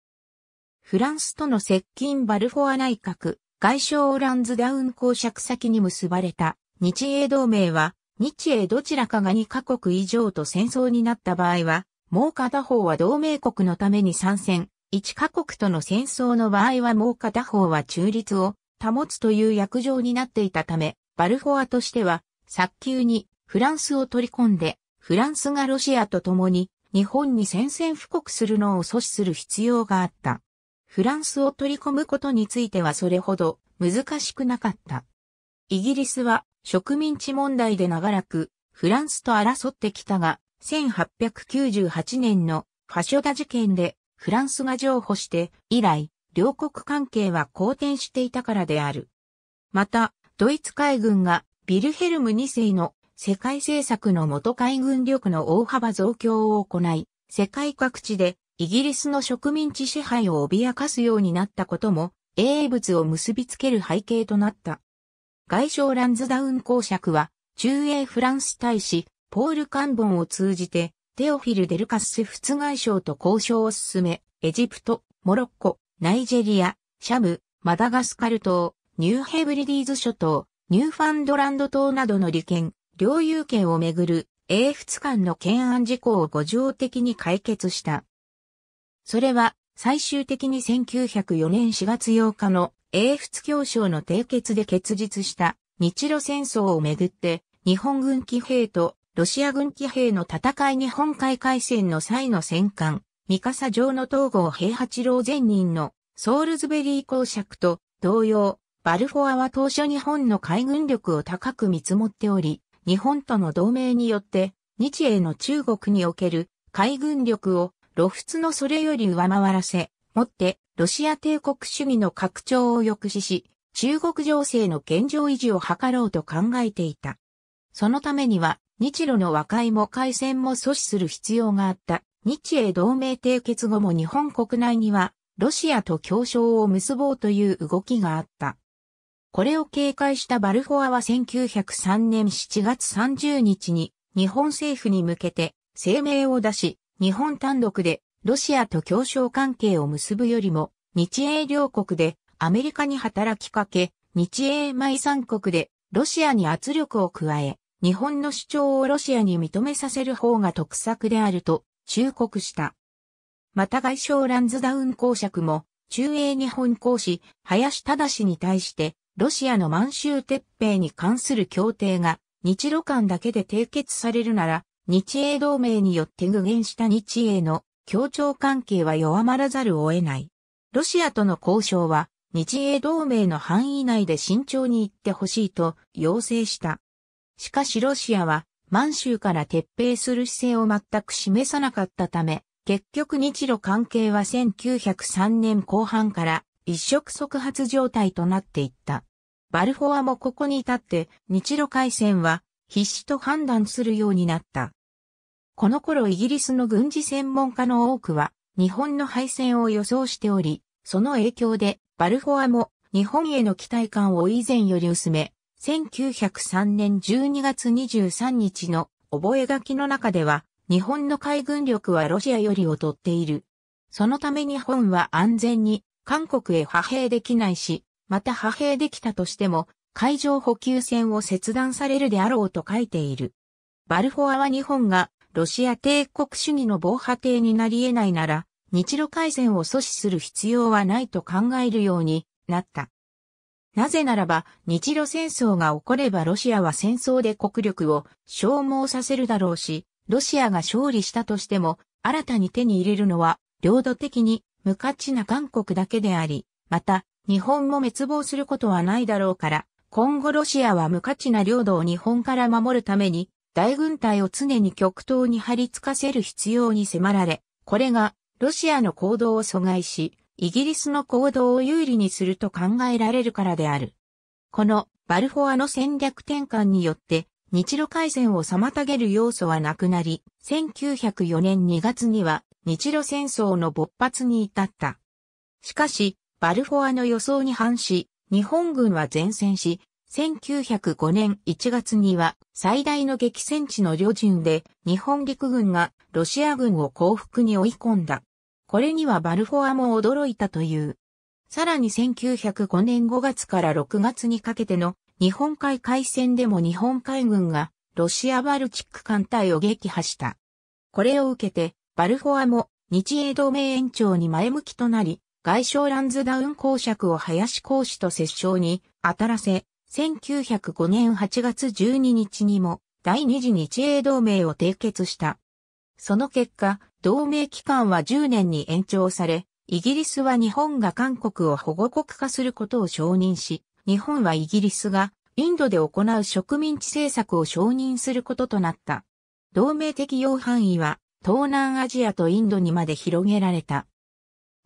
フランスとの接近バルフォア内閣、外相ランズダウン公爵先に結ばれた日英同盟は、日英どちらかが2カ国以上と戦争になった場合は、もう片方は同盟国のために参戦、1カ国との戦争の場合はもう片方は中立を保つという約定になっていたため、バルフォアとしては、早急に、フランスを取り込んで、フランスがロシアと共に日本に宣戦布告するのを阻止する必要があった。フランスを取り込むことについてはそれほど難しくなかった。イギリスは植民地問題で長らくフランスと争ってきたが、1898年のファショダ事件でフランスが譲歩して以来、両国関係は好転していたからである。また、ドイツ海軍がヴィルヘルム2世の世界政策の元海軍力の大幅増強を行い、世界各地でイギリスの植民地支配を脅かすようになったことも、英仏を結びつける背景となった。外相ランズダウン公爵は、駐英フランス大使、ポール・カンボンを通じて、テオフィル・デルカッセ仏外相と交渉を進め、エジプト、モロッコ、ナイジェリア、シャム、マダガスカル島、ニューヘブリディーズ諸島、ニューファンドランド島などの利権、領有権をめぐる英仏間の懸案事項を互譲的に解決した。それは最終的に1904年4月8日の英仏協商の締結で結実した日露戦争をめぐって日本軍騎兵とロシア軍騎兵の戦い日本海海戦の際の戦艦、三笠城の東郷平八郎前任のソールズベリー公爵と同様、バルフォアは当初日本の海軍力を高く見積もっており、日本との同盟によって日英の中国における海軍力を露仏のそれより上回らせ、もってロシア帝国主義の拡張を抑止し、中国情勢の現状維持を図ろうと考えていた。そのためには日露の和解も海戦も阻止する必要があった。日英同盟締結後も日本国内にはロシアと協商を結ぼうという動きがあった。これを警戒したバルフォアは1903年7月30日に日本政府に向けて声明を出し、日本単独でロシアと協商関係を結ぶよりも日英両国でアメリカに働きかけ、日英米三国でロシアに圧力を加え、日本の主張をロシアに認めさせる方が得策であると忠告した。また外相ランズダウン公爵も駐英日本公使林忠に対して、ロシアの満州撤兵に関する協定が日露間だけで締結されるなら日英同盟によって具現した日英の協調関係は弱まらざるを得ない。ロシアとの交渉は日英同盟の範囲内で慎重に行ってほしいと要請した。しかしロシアは満州から撤兵する姿勢を全く示さなかったため、結局日露関係は1903年後半から一触即発状態となっていった。バルフォアもここに至って日露海戦は必至と判断するようになった。この頃イギリスの軍事専門家の多くは日本の敗戦を予想しており、その影響でバルフォアも日本への期待感を以前より薄め、1903年12月23日の覚書の中では日本の海軍力はロシアより劣っている。そのため日本は安全に韓国へ派兵できないし、また派兵できたとしても、海上補給線を切断されるであろうと書いている。バルフォアは日本がロシア帝国主義の防波堤になり得ないなら、日露海戦を阻止する必要はないと考えるようになった。なぜならば、日露戦争が起こればロシアは戦争で国力を消耗させるだろうし、ロシアが勝利したとしても、新たに手に入れるのは、領土的に、無価値な韓国だけであり、また、日本も滅亡することはないだろうから、今後ロシアは無価値な領土を日本から守るために、大軍隊を常に極東に張り付かせる必要に迫られ、これがロシアの行動を阻害し、イギリスの行動を有利にすると考えられるからである。このバルフォアの戦略転換によって、日露海戦を妨げる要素はなくなり、1904年2月には、日露戦争の勃発に至った。しかし、バルフォアの予想に反し、日本軍は善戦し、1905年1月には最大の激戦地の旅順で日本陸軍がロシア軍を降伏に追い込んだ。これにはバルフォアも驚いたという。さらに1905年5月から6月にかけての日本海海戦でも日本海軍がロシアバルチック艦隊を撃破した。これを受けて、バルフォアも日英同盟延長に前向きとなり、外相ランズダウン公爵を林公使と折衝に当たらせ、1905年8月12日にも第二次日英同盟を締結した。その結果、同盟期間は10年に延長され、イギリスは日本が韓国を保護国化することを承認し、日本はイギリスがインドで行う植民地政策を承認することとなった。同盟適用範囲は、東南アジアとインドにまで広げられた。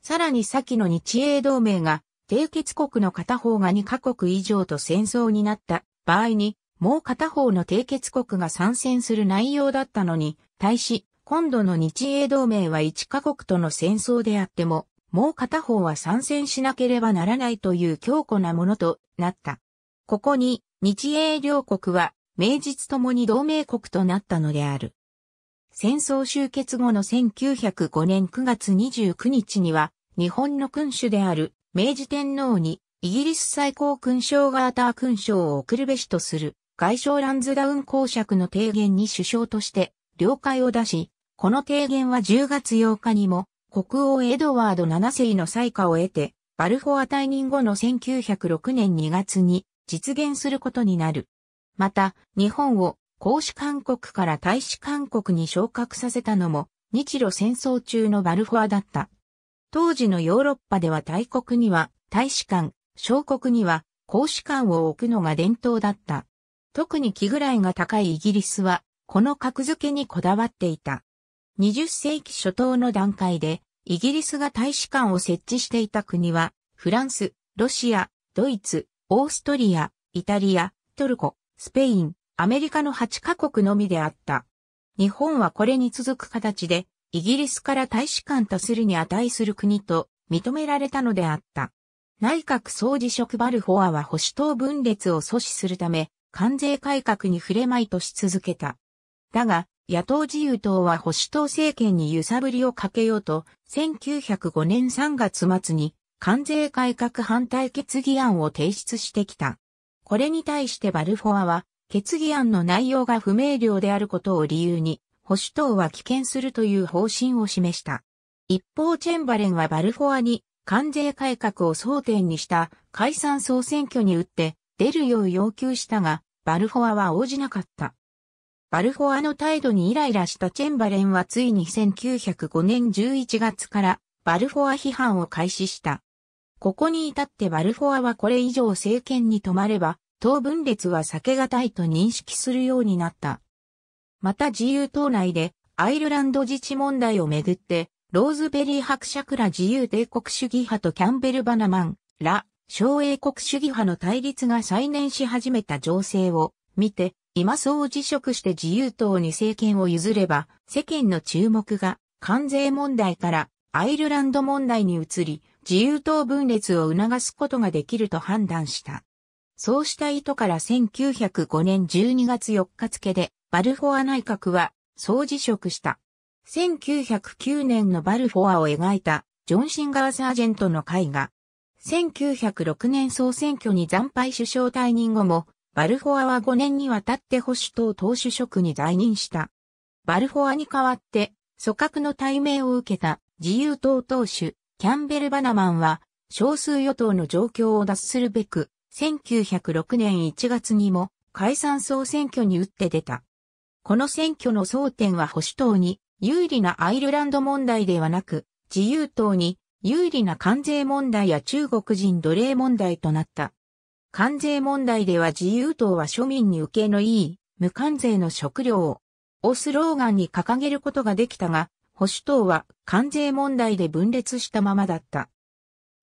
さらに先の日英同盟が、締結国の片方が2カ国以上と戦争になった場合に、もう片方の締結国が参戦する内容だったのに、対し、今度の日英同盟は1カ国との戦争であっても、もう片方は参戦しなければならないという強固なものとなった。ここに、日英両国は、名実ともに同盟国となったのである。戦争終結後の1905年9月29日には、日本の君主である明治天皇にイギリス最高勲章ガーター勲章を贈るべしとする外相ランズダウン公爵の提言に首相として了解を出し、この提言は10月8日にも国王エドワード7世の裁可を得て、バルフォア退任後の1906年2月に実現することになる。また、日本を公使韓国から大使韓国に昇格させたのも日露戦争中のバルフォアだった。当時のヨーロッパでは大国には大使館、小国には公使館を置くのが伝統だった。特に気位が高いイギリスはこの格付けにこだわっていた。20世紀初頭の段階でイギリスが大使館を設置していた国はフランス、ロシア、ドイツ、オーストリア、イタリア、トルコ、スペイン、アメリカの8カ国のみであった。日本はこれに続く形でイギリスから大使館とするに値する国と認められたのであった。内閣総辞職バルフォアは保守党分裂を阻止するため関税改革に触れまいとし続けた。だが野党自由党は保守党政権に揺さぶりをかけようと1905年3月末に関税改革反対決議案を提出してきた。これに対してバルフォアは決議案の内容が不明瞭であることを理由に保守党は棄権するという方針を示した。一方、チェンバレンはバルフォアに関税改革を争点にした解散総選挙に打って出るよう要求したが、バルフォアは応じなかった。バルフォアの態度にイライラしたチェンバレンはついに1905年11月からバルフォア批判を開始した。ここに至ってバルフォアはこれ以上政権に止まれば、党分裂は避けがたいと認識するようになった。また自由党内でアイルランド自治問題をめぐって、ローズベリー伯爵ら自由帝国主義派とキャンベル・バナマンら小英国主義派の対立が再燃し始めた情勢を見て、今総辞職して自由党に政権を譲れば、世間の注目が関税問題からアイルランド問題に移り、自由党分裂を促すことができると判断した。そうした意図から1905年12月4日付で、バルフォア内閣は総辞職した。1909年のバルフォアを描いたジョン・シンガー・サージェントの絵画。1906年総選挙に惨敗首相退任後も、バルフォアは5年にわたって保守党党首職に在任した。バルフォアに代わって、組閣の大命を受けた自由党党首、キャンベル・バナマンは、少数与党の状況を脱するべく、1906年1月にも解散総選挙に打って出た。この選挙の争点は保守党に有利なアイルランド問題ではなく、自由党に有利な関税問題や中国人奴隷問題となった。関税問題では自由党は庶民に受けのいい無関税の食料をスローガンに掲げることができたが、保守党は関税問題で分裂したままだった。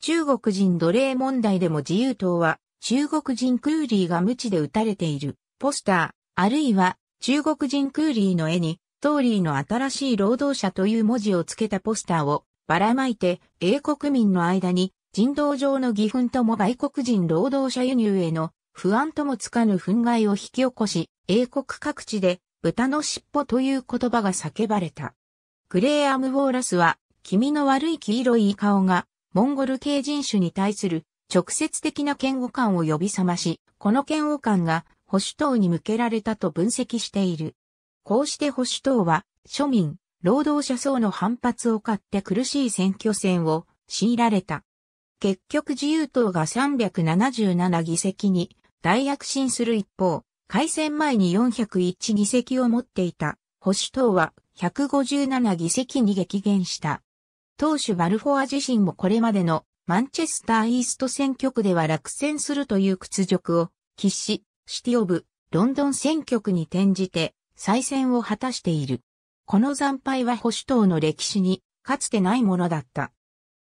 中国人奴隷問題でも自由党は中国人クーリーが鞭で打たれているポスター、あるいは中国人クーリーの絵に、トーリーの新しい労働者という文字をつけたポスターをばらまいて、英国民の間に人道上の義憤とも外国人労働者輸入への不安ともつかぬ憤慨を引き起こし、英国各地で豚の尻尾という言葉が叫ばれた。グレーアム・ウォーラスは、気味の悪い黄色い顔がモンゴル系人種に対する直接的な嫌悪感を呼び覚まし、この嫌悪感が保守党に向けられたと分析している。こうして保守党は庶民、労働者層の反発を買って苦しい選挙戦を強いられた。結局自由党が377議席に大躍進する一方、改選前に401議席を持っていた保守党は157議席に激減した。党首バルフォア自身もこれまでのマンチェスターイースト選挙区では落選するという屈辱を喫し、シティオブロンドン選挙区に転じて、再選を果たしている。この惨敗は保守党の歴史にかつてないものだった。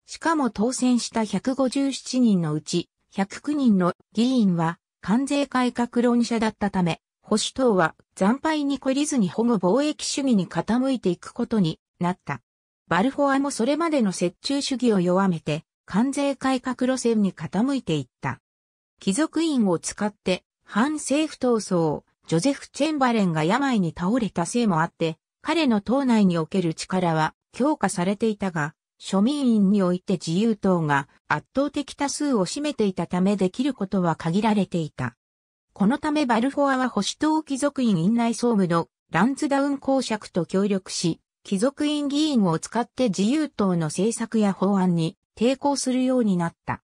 しかも当選した157人のうち109人の議員は関税改革論者だったため、保守党は惨敗に懲りずに保護貿易主義に傾いていくことになった。バルフォアもそれまでの折衷主義を弱めて関税改革路線に傾いていった。貴族院を使って反政府闘争、ジョゼフ・チェンバレンが病に倒れたせいもあって、彼の党内における力は強化されていたが、庶民院において自由党が圧倒的多数を占めていたためできることは限られていた。このためバルフォアは保守党貴族院院内総務のランズダウン公爵と協力し、貴族院議員を使って自由党の政策や法案に抵抗するようになった。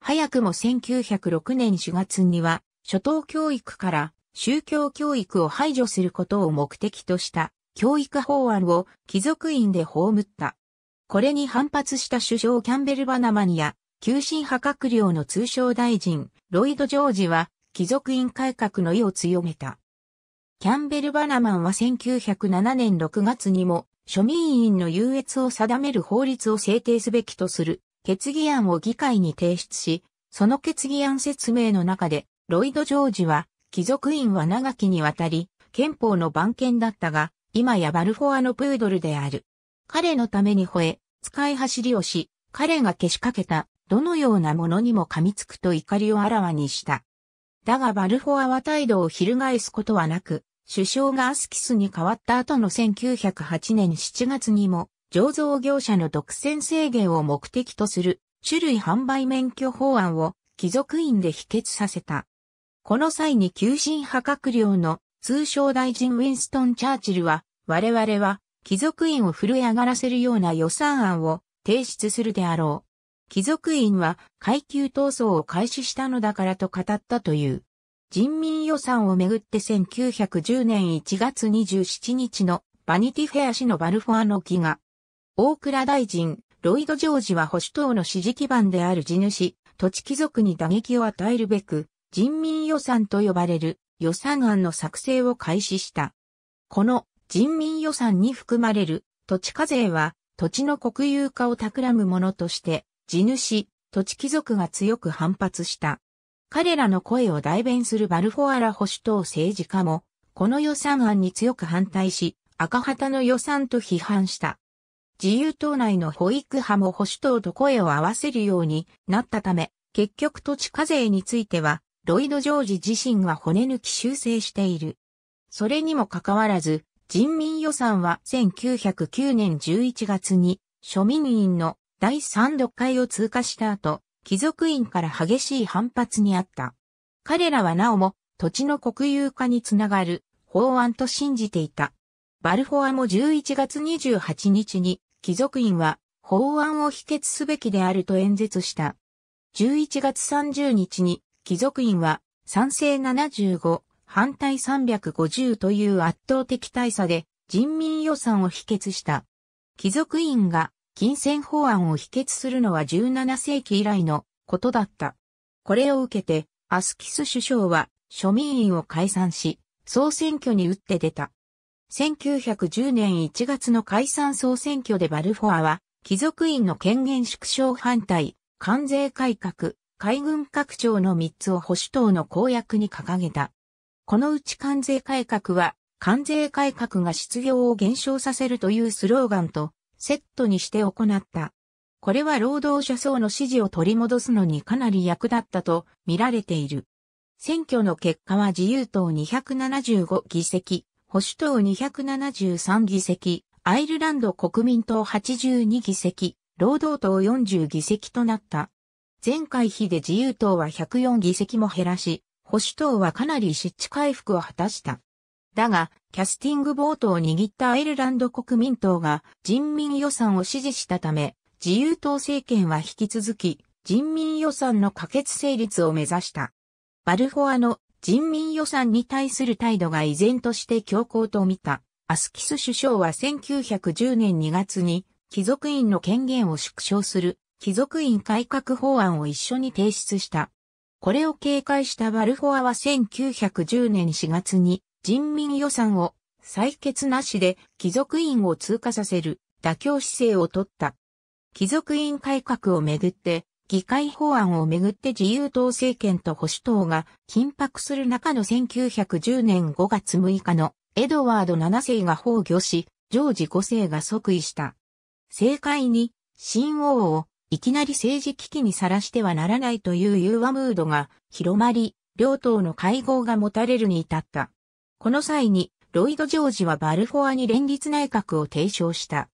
早くも1906年4月には、初等教育から宗教教育を排除することを目的とした教育法案を貴族院で葬った。これに反発した首相キャンベル・バナマンや、急進派閣僚の通商大臣、ロイド・ジョージは、貴族院改革の意を強めた。キャンベル・バナマンは1907年6月にも庶民院の優越を定める法律を制定すべきとする決議案を議会に提出し、その決議案説明の中でロイド・ジョージは貴族院は長きにわたり憲法の番犬だったが、今やバルフォアのプードルである。彼のために吠え、使い走りをし、彼がけしかけたどのようなものにも噛みつくと怒りをあらわにした。だがバルフォアは態度を翻すことはなく、首相がアスキスに代わった後の1908年7月にも、醸造業者の独占制限を目的とする酒類販売免許法案を貴族院で否決させた。この際に急進派閣僚の通商大臣ウィンストン・チャーチルは、我々は貴族院を震え上がらせるような予算案を提出するであろう。貴族院は階級闘争を開始したのだからと語ったという。人民予算をめぐって1910年1月27日のバニティフェア誌のバルフォアの記が、大蔵大臣、ロイド・ジョージは保守党の支持基盤である地主、土地貴族に打撃を与えるべく、人民予算と呼ばれる予算案の作成を開始した。この人民予算に含まれる土地課税は土地の国有化を企むものとして、地主、土地貴族が強く反発した。彼らの声を代弁するバルフォアら保守党政治家も、この予算案に強く反対し、赤旗の予算と批判した。自由党内の保育派も保守党と声を合わせるようになったため、結局土地課税については、ロイド・ジョージ自身が骨抜き修正している。それにもかかわらず、人民予算は1909年11月に、庶民院の第3読会を通過した後、貴族院から激しい反発にあった。彼らはなおも土地の国有化につながる法案と信じていた。バルフォアも11月28日に貴族院は法案を否決すべきであると演説した。11月30日に貴族院は賛成75、反対350という圧倒的大差で人民予算を否決した。貴族院が金銭法案を否決するのは17世紀以来のことだった。これを受けて、アスキス首相は庶民院を解散し、総選挙に打って出た。1910年1月の解散総選挙でバルフォアは、貴族院の権限縮小反対、関税改革、海軍拡張の3つを保守党の公約に掲げた。このうち関税改革は、関税改革が失業を減少させるというスローガンと、セットにして行った。これは労働者層の支持を取り戻すのにかなり役立ったと見られている。選挙の結果は自由党275議席、保守党273議席、アイルランド国民党82議席、労働党40議席となった。前回比で自由党は104議席も減らし、保守党はかなり失地回復を果たした。だが、キャスティングボートを握ったアイルランド国民党が人民予算を支持したため、自由党政権は引き続き人民予算の可決成立を目指した。バルフォアの人民予算に対する態度が依然として強硬と見た。アスキス首相は1910年2月に貴族院の権限を縮小する貴族院改革法案を一緒に提出した。これを警戒したバルフォアは1910年4月に人民予算を採決なしで貴族院を通過させる妥協姿勢を取った。貴族院改革をめぐって、議会法案をめぐって自由党政権と保守党が緊迫する中の1910年5月6日のエドワード7世が崩御し、ジョージ5世が即位した。政界に新王をいきなり政治危機にさらしてはならないという融和ムードが広まり、両党の会合が持たれるに至った。この際に、ロイド・ジョージはバルフォアに連立内閣を提唱した。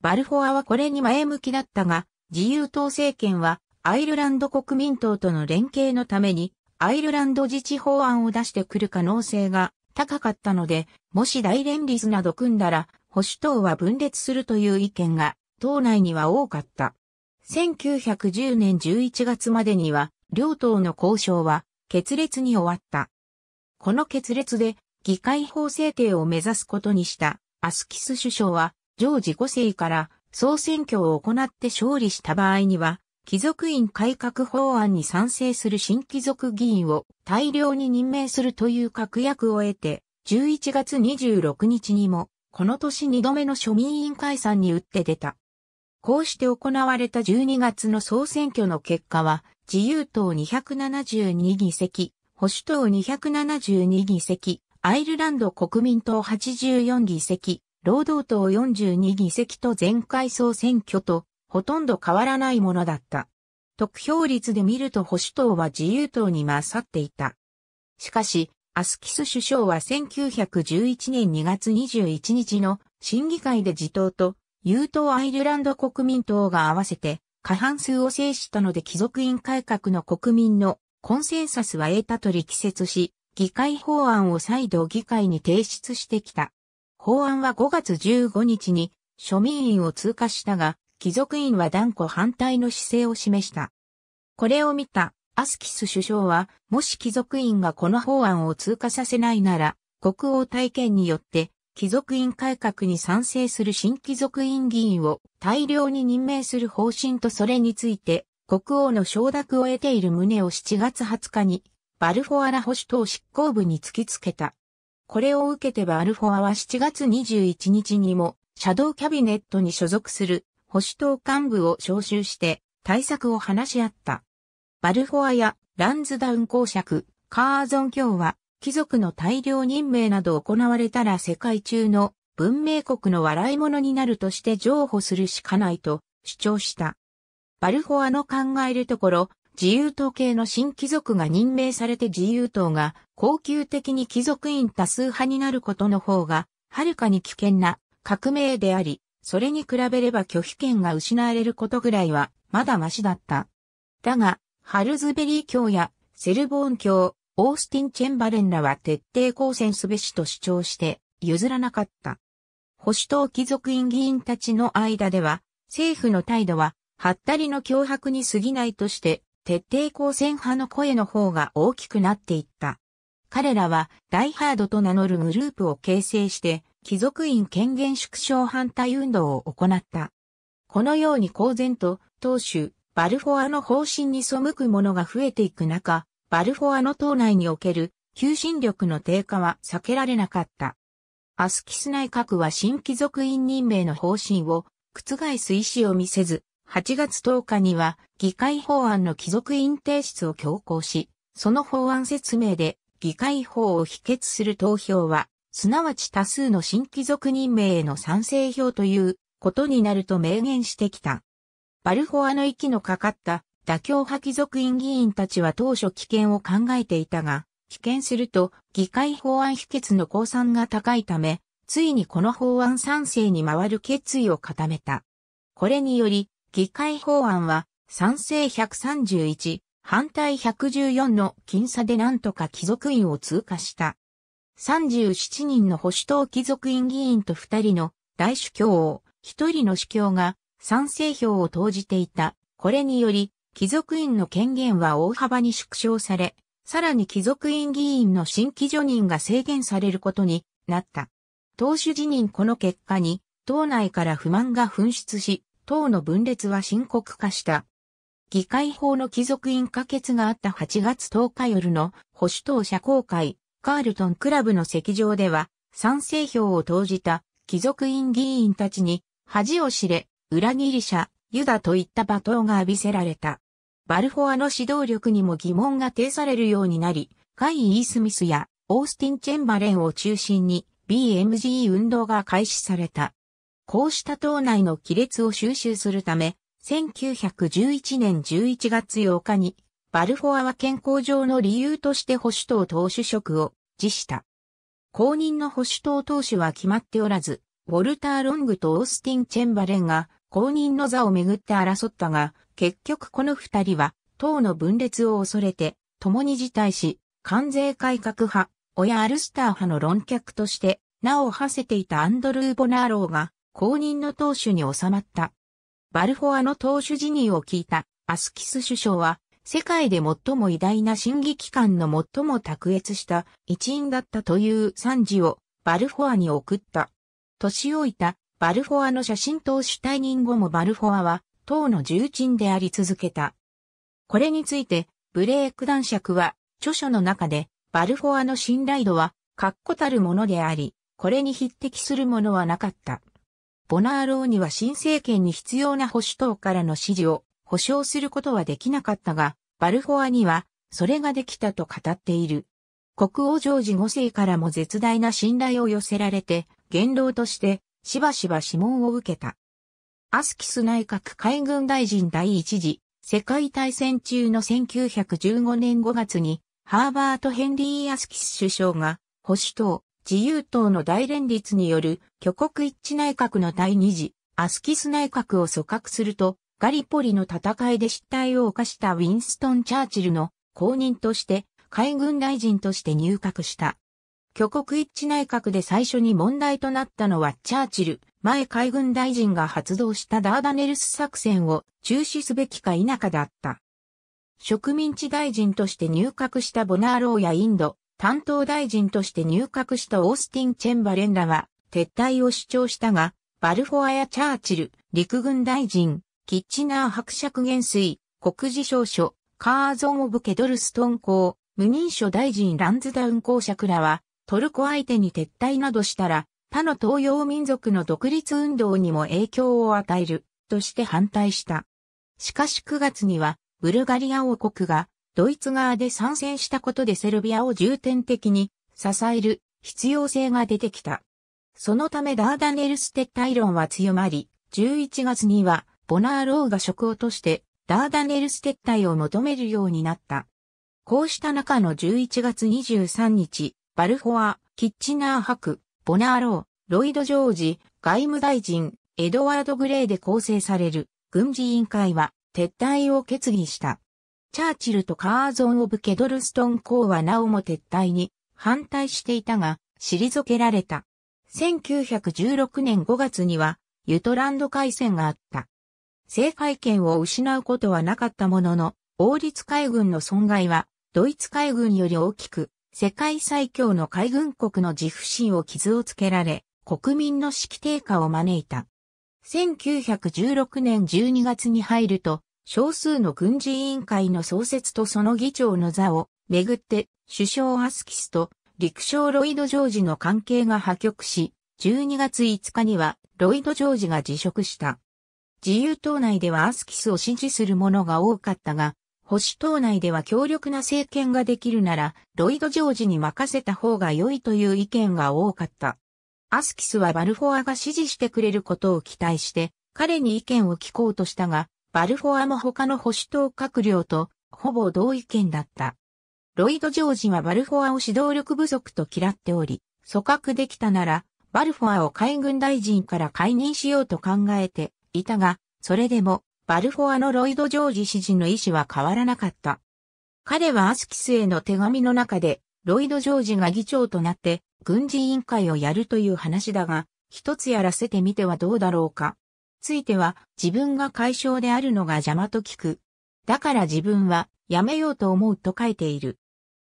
バルフォアはこれに前向きだったが、自由党政権はアイルランド国民党との連携のためにアイルランド自治法案を出してくる可能性が高かったので、もし大連立など組んだら保守党は分裂するという意見が党内には多かった。1910年11月までには両党の交渉は決裂に終わった。この決裂で議会法制定を目指すことにしたアスキス首相はジョージ5世から総選挙を行って勝利した場合には、貴族院改革法案に賛成する新貴族議員を大量に任命するという確約を得て、11月26日にも、この年2度目の庶民委員解散に打って出た。こうして行われた12月の総選挙の結果は、自由党272議席、保守党272議席、アイルランド国民党84議席、労働党42議席と前回総選挙とほとんど変わらないものだった。得票率で見ると保守党は自由党に勝っていた。しかし、アスキス首相は1911年2月21日の審議会で自党と友党アイルランド国民党が合わせて過半数を制したので貴族院改革の国民のコンセンサスは得たと力説し、議会法案を再度議会に提出してきた。法案は5月15日に庶民院を通過したが、貴族院は断固反対の姿勢を示した。これを見たアスキス首相は、もし貴族院がこの法案を通過させないなら、国王体験によって貴族院改革に賛成する新貴族院議員を大量に任命する方針とそれについて、国王の承諾を得ている旨を7月20日に、バルフォアら保守党執行部に突きつけた。これを受けてバルフォアは7月21日にも、シャドーキャビネットに所属する保守党幹部を招集して対策を話し合った。バルフォアやランズダウン公爵、カーゾン卿は、貴族の大量任命など行われたら世界中の文明国の笑い者になるとして譲歩するしかないと主張した。バルフォアの考えるところ、自由党系の新貴族が任命されて自由党が恒久的に貴族院多数派になることの方がはるかに危険な革命であり、それに比べれば拒否権が失われることぐらいはまだマシだった。だが、ハルズベリー卿やセルボーン卿、オースティン・チェンバレンらは徹底抗戦すべしと主張して譲らなかった。保守党貴族院議員たちの間では、政府の態度ははったりの脅迫に過ぎないとして、徹底抗戦派の声の方が大きくなっていった。彼らはダイハードと名乗るグループを形成して貴族院権限縮小反対運動を行った。このように公然と党首バルフォアの方針に背く者が増えていく中、バルフォアの党内における求心力の低下は避けられなかった。アスキス内閣は新貴族院任命の方針を覆す意思を見せず、8月10日には議会法案の貴族院提出を強行し、その法案説明で議会法を否決する投票は、すなわち多数の新貴族任命への賛成票ということになると明言してきた。バルフォアの息のかかった妥協派貴族院議員たちは当初棄権を考えていたが、棄権すると議会法案否決の公算が高いため、ついにこの法案賛成に回る決意を固めた。これにより、議会法案は賛成131、反対114の僅差でなんとか貴族院を通過した。37人の保守党貴族院議員と2人の大主教を1人の主教が賛成票を投じていた。これにより貴族院の権限は大幅に縮小され、さらに貴族院議員の新規叙任が制限されることになった。党首辞任この結果に党内から不満が噴出し、党の分裂は深刻化した。議会法の貴族院可決があった8月10日夜の保守党社交会、カールトンクラブの席上では、賛成票を投じた貴族院議員たちに恥を知れ、裏切り者、ユダといった罵倒が浴びせられた。バルフォアの指導力にも疑問が呈されるようになり、カイ・E・スミスやオースティン・チェンバレンを中心に BMG 運動が開始された。こうした党内の亀裂を収拾するため、1911年11月8日に、バルフォアは健康上の理由として保守党党首職を辞した。後任の保守党党首は決まっておらず、ウォルター・ロングとオースティン・チェンバレンが公認の座をめぐって争ったが、結局この二人は党の分裂を恐れて共に辞退し、関税改革派、親アルスター派の論客として名を馳せていたアンドルー・ボナーローが公認の党首に収まった。バルフォアの党首辞任を聞いたアスキス首相は、世界で最も偉大な審議機関の最も卓越した一員だったという賛辞をバルフォアに送った。年老いたバルフォアの写真党首退任後もバルフォアは党の重鎮であり続けた。これについてブレーク男爵は著書の中でバルフォアの信頼度は確固たるものであり、これに匹敵するものはなかった。ボナーローには新政権に必要な保守党からの支持を保証することはできなかったが、バルフォアにはそれができたと語っている。国王ジョージ5世からも絶大な信頼を寄せられて、元老としてしばしば諮問を受けた。アスキス内閣海軍大臣第一次世界大戦中の1915年5月に、ハーバート・ヘンリー・アスキス首相が保守党、自由党の大連立による挙国一致内閣の第二次アスキス内閣を組閣すると、ガリポリの戦いで失態を犯したウィンストン・チャーチルの後任として海軍大臣として入閣した。挙国一致内閣で最初に問題となったのはチャーチル、前海軍大臣が発動したダーダネルス作戦を中止すべきか否かだった。植民地大臣として入閣したボナーローやインド担当大臣として入閣したオースティン・チェンバレンらは撤退を主張したが、バルフォアやチャーチル、陸軍大臣、キッチナー伯爵元帥、国事少書、カーゾン・オブ・ケドルストン公、無任所大臣ランズダウン公爵らは、トルコ相手に撤退などしたら、他の東洋民族の独立運動にも影響を与える、として反対した。しかし9月には、ブルガリア王国が、ドイツ側で参戦したことでセルビアを重点的に支える必要性が出てきた。そのためダーダネルス撤退論は強まり、11月には、ボナーローが職をとしてダーダネルス撤退を求めるようになった。こうした中の11月23日、バルフォア、キッチナー伯、ボナーロー、ロイド・ジョージ、外務大臣、エドワード・グレーで構成される軍事委員会は撤退を決議した。チャーチルとカーゾン・オブ・ケドルストン公はなおも撤退に反対していたが、退けられた。1916年5月にはユトランド海戦があった。制海権を失うことはなかったものの、王立海軍の損害は、ドイツ海軍より大きく、世界最強の海軍国の自負心を傷をつけられ、国民の士気低下を招いた。1916年12月に入ると、少数の軍事委員会の創設とその議長の座をめぐって、首相アスキスと陸相ロイド・ジョージの関係が破局し、12月5日にはロイド・ジョージが辞職した。自由党内ではアスキスを支持する者が多かったが、保守党内では強力な政権ができるなら、ロイド・ジョージに任せた方が良いという意見が多かった。アスキスはバルフォアが支持してくれることを期待して、彼に意見を聞こうとしたが、バルフォアも他の保守党閣僚とほぼ同意見だった。ロイド・ジョージはバルフォアを指導力不足と嫌っており、組閣できたなら、バルフォアを海軍大臣から解任しようと考えて、いたが、それでも、バルフォアのロイド・ジョージ支持の意思は変わらなかった。彼はアスキスへの手紙の中で、ロイド・ジョージが議長となって、軍事委員会をやるという話だが、一つやらせてみてはどうだろうか。ついては、自分が会長であるのが邪魔と聞く。だから自分は、やめようと思うと書いている。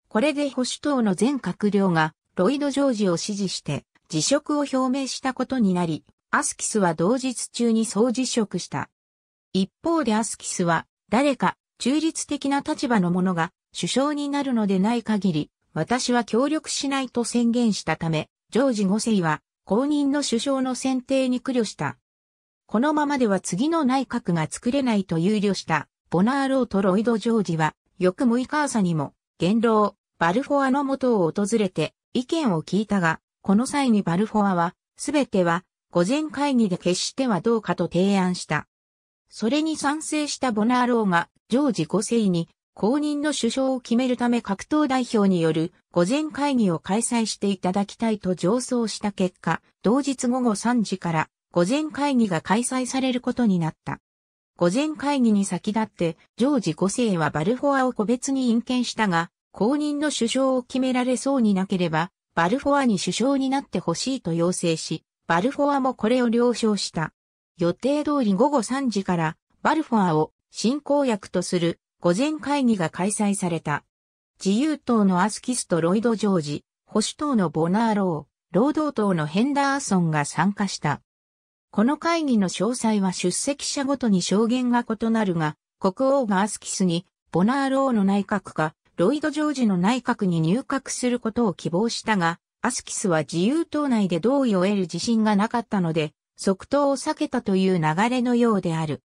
これで保守党の全閣僚が、ロイド・ジョージを支持して、辞職を表明したことになり、アスキスは同日中に総辞職した。一方でアスキスは、誰か中立的な立場の者が首相になるのでない限り、私は協力しないと宣言したため、ジョージ5世は公認の首相の選定に苦慮した。このままでは次の内閣が作れないと憂慮した、ボナーローとロイド・ジョージは、翌6日朝にも、元老、バルフォアの元を訪れて意見を聞いたが、この際にバルフォアは、すべては、御前会議で決してはどうかと提案した。それに賛成したボナーローがジョージ5世に後任の首相を決めるため各党代表による午前会議を開催していただきたいと上奏した結果、同日午後3時から午前会議が開催されることになった。午前会議に先立って、ジョージ5世はバルフォアを個別に引見したが、後任の首相を決められそうになければ、バルフォアに首相になってほしいと要請し、バルフォアもこれを了承した。予定通り午後3時から、バルフォアを進行役とする午前会議が開催された。自由党のアスキスとロイド・ジョージ、保守党のボナーロー、労働党のヘンダーソンが参加した。この会議の詳細は出席者ごとに証言が異なるが、国王がアスキスに、ボナーローの内閣か、ロイド・ジョージの内閣に入閣することを希望したが、アスキスは自由党内で同意を得る自信がなかったので、即答を避けたという流れのようである。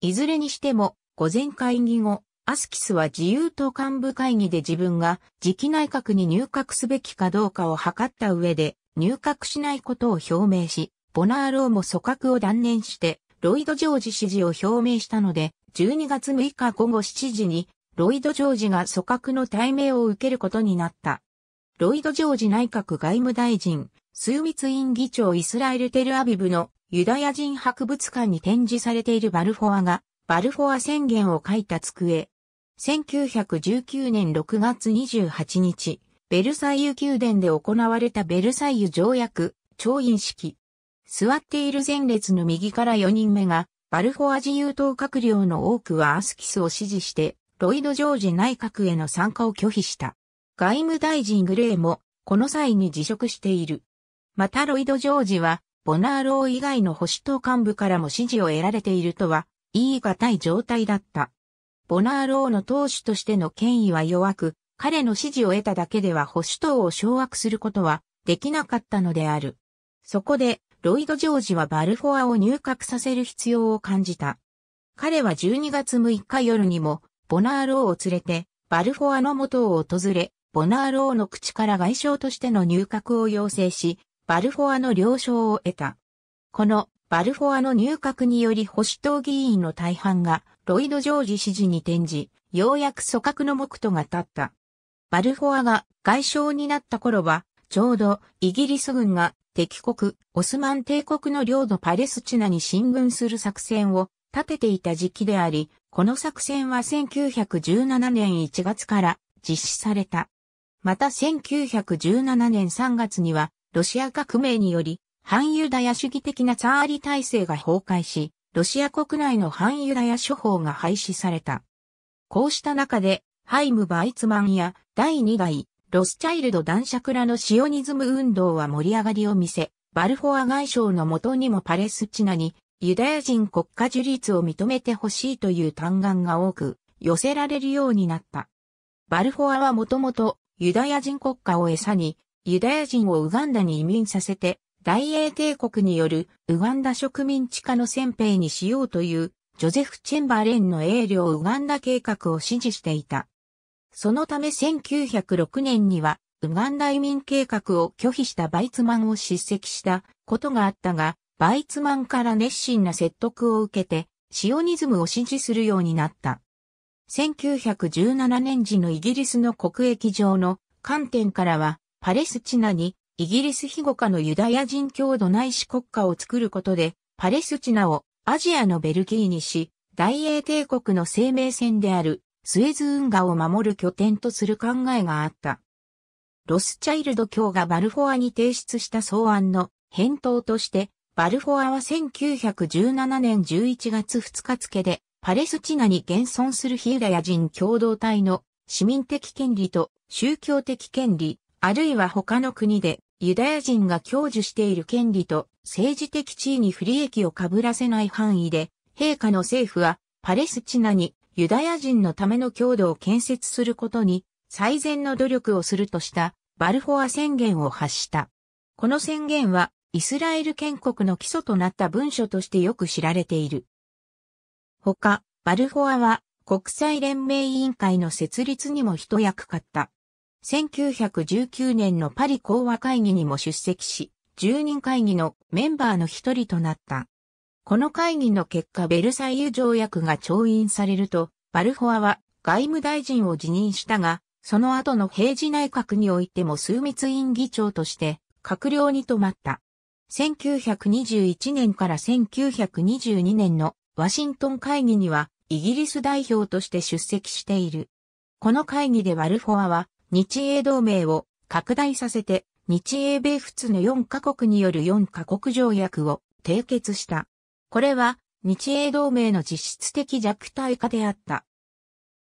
いずれにしても、午前会議後、アスキスは自由党幹部会議で自分が次期内閣に入閣すべきかどうかを諮った上で、入閣しないことを表明し、ボナーローも組閣を断念して、ロイド・ジョージ支持を表明したので、12月6日午後7時に、ロイド・ジョージが組閣の大命を受けることになった。ロイド・ジョージ内閣外務大臣、スーミツイン議長イスラエル・テルアビブのユダヤ人博物館に展示されているバルフォアが、バルフォア宣言を書いた机。1919年6月28日、ベルサイユ宮殿で行われたベルサイユ条約、調印式。座っている前列の右から4人目が、バルフォア自由党閣僚の多くはアスキスを支持して、ロイド・ジョージ内閣への参加を拒否した。外務大臣グレーもこの際に辞職している。またロイド・ジョージはボナーロー以外の保守党幹部からも支持を得られているとは言い難い状態だった。ボナーローの党首としての権威は弱く、彼の支持を得ただけでは保守党を掌握することはできなかったのである。そこでロイド・ジョージはバルフォアを入閣させる必要を感じた。彼は12月6日夜にもボナーローを連れて、バルフォアの元を訪れ、ボナーローの口から外相としての入閣を要請し、バルフォアの了承を得た。この、バルフォアの入閣により保守党議員の大半が、ロイド・ジョージ支持に転じ、ようやく組閣の木とが立った。バルフォアが外相になった頃は、ちょうどイギリス軍が敵国、オスマン帝国の領土パレスチナに進軍する作戦を立てていた時期であり、この作戦は1917年1月から実施された。また1917年3月にはロシア革命により反ユダヤ主義的なツァーリ体制が崩壊し、ロシア国内の反ユダヤ諸法が廃止された。こうした中でハイム・バイツマンや第2代ロスチャイルド男爵らのシオニズム運動は盛り上がりを見せ、バルフォア外相の下にもパレスチナにユダヤ人国家樹立を認めてほしいという嘆願が多く寄せられるようになった。バルフォアはもともとユダヤ人国家を餌にユダヤ人をウガンダに移民させて大英帝国によるウガンダ植民地化の先兵にしようというジョゼフ・チェンバーレンの英領ウガンダ計画を支持していた。そのため1906年にはウガンダ移民計画を拒否したバイツマンを叱責したことがあったが、バイツマンから熱心な説得を受けて、シオニズムを支持するようになった。1917年時のイギリスの国益上の観点からは、パレスチナにイギリス庇護下のユダヤ人郷土ないし国家を作ることで、パレスチナをアジアのベルギーにし、大英帝国の生命線であるスエズ運河を守る拠点とする考えがあった。ロスチャイルド卿がバルフォアに提出した草案の返答として、バルフォアは1917年11月2日付でパレスチナに現存する非ユダヤ人共同体の市民的権利と宗教的権利、あるいは他の国でユダヤ人が享受している権利と政治的地位に不利益を被らせない範囲で、陛下の政府はパレスチナにユダヤ人のための郷土を建設することに最善の努力をするとしたバルフォア宣言を発した。この宣言は、イスラエル建国の基礎となった文書としてよく知られている。他、バルフォアは国際連盟委員会の設立にも一役買った。1919年のパリ講和会議にも出席し、10人会議のメンバーの一人となった。この会議の結果ベルサイユ条約が調印されると、バルフォアは外務大臣を辞任したが、その後の平治内閣においても枢密院議長として閣僚に留まった。1921年から1922年のワシントン会議にはイギリス代表として出席している。この会議でワルフォアは日英同盟を拡大させて日英米仏の4カ国による4カ国条約を締結した。これは日英同盟の実質的弱体化であった。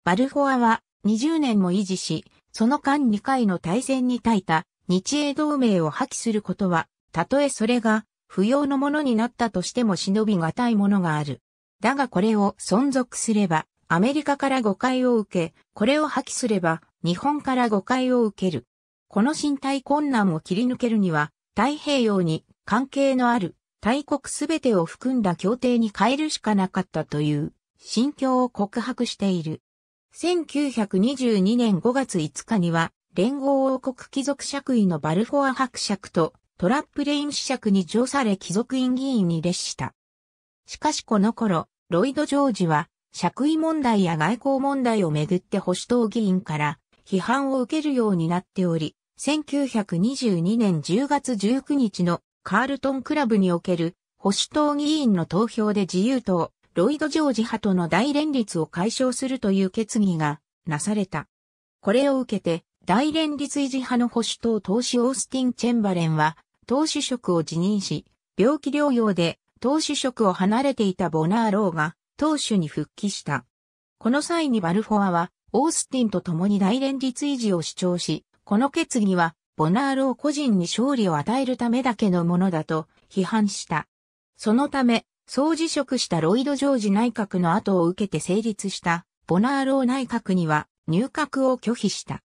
ワルフォアは20年も維持し、その間2回の大戦に耐えた日英同盟を破棄することは、たとえそれが不要のものになったとしても忍びがたいものがある。だがこれを存続すれば、アメリカから誤解を受け、これを破棄すれば、日本から誤解を受ける。この身体困難を切り抜けるには、太平洋に関係のある大国すべてを含んだ協定に変えるしかなかったという、心境を告白している。1922年5月5日には、連合王国貴族爵位のバルフォア伯爵とトラップレイン子爵に上され貴族院議員に列した。しかしこの頃、ロイド・ジョージは、爵位問題や外交問題をめぐって保守党議員から批判を受けるようになっており、1922年10月19日のカールトンクラブにおける保守党議員の投票で自由党、ロイド・ジョージ派との大連立を解消するという決議がなされた。これを受けて、大連立維持派の保守党党首オースティン・チェンバレンは、党首職を辞任し、病気療養で党首職を離れていたボナーローが党首に復帰した。この際にバルフォアは、オースティンと共に大連立維持を主張し、この決議は、ボナーロー個人に勝利を与えるためだけのものだと批判した。そのため、総辞職したロイド・ジョージ内閣の後を受けて成立したボナーロー内閣には入閣を拒否した。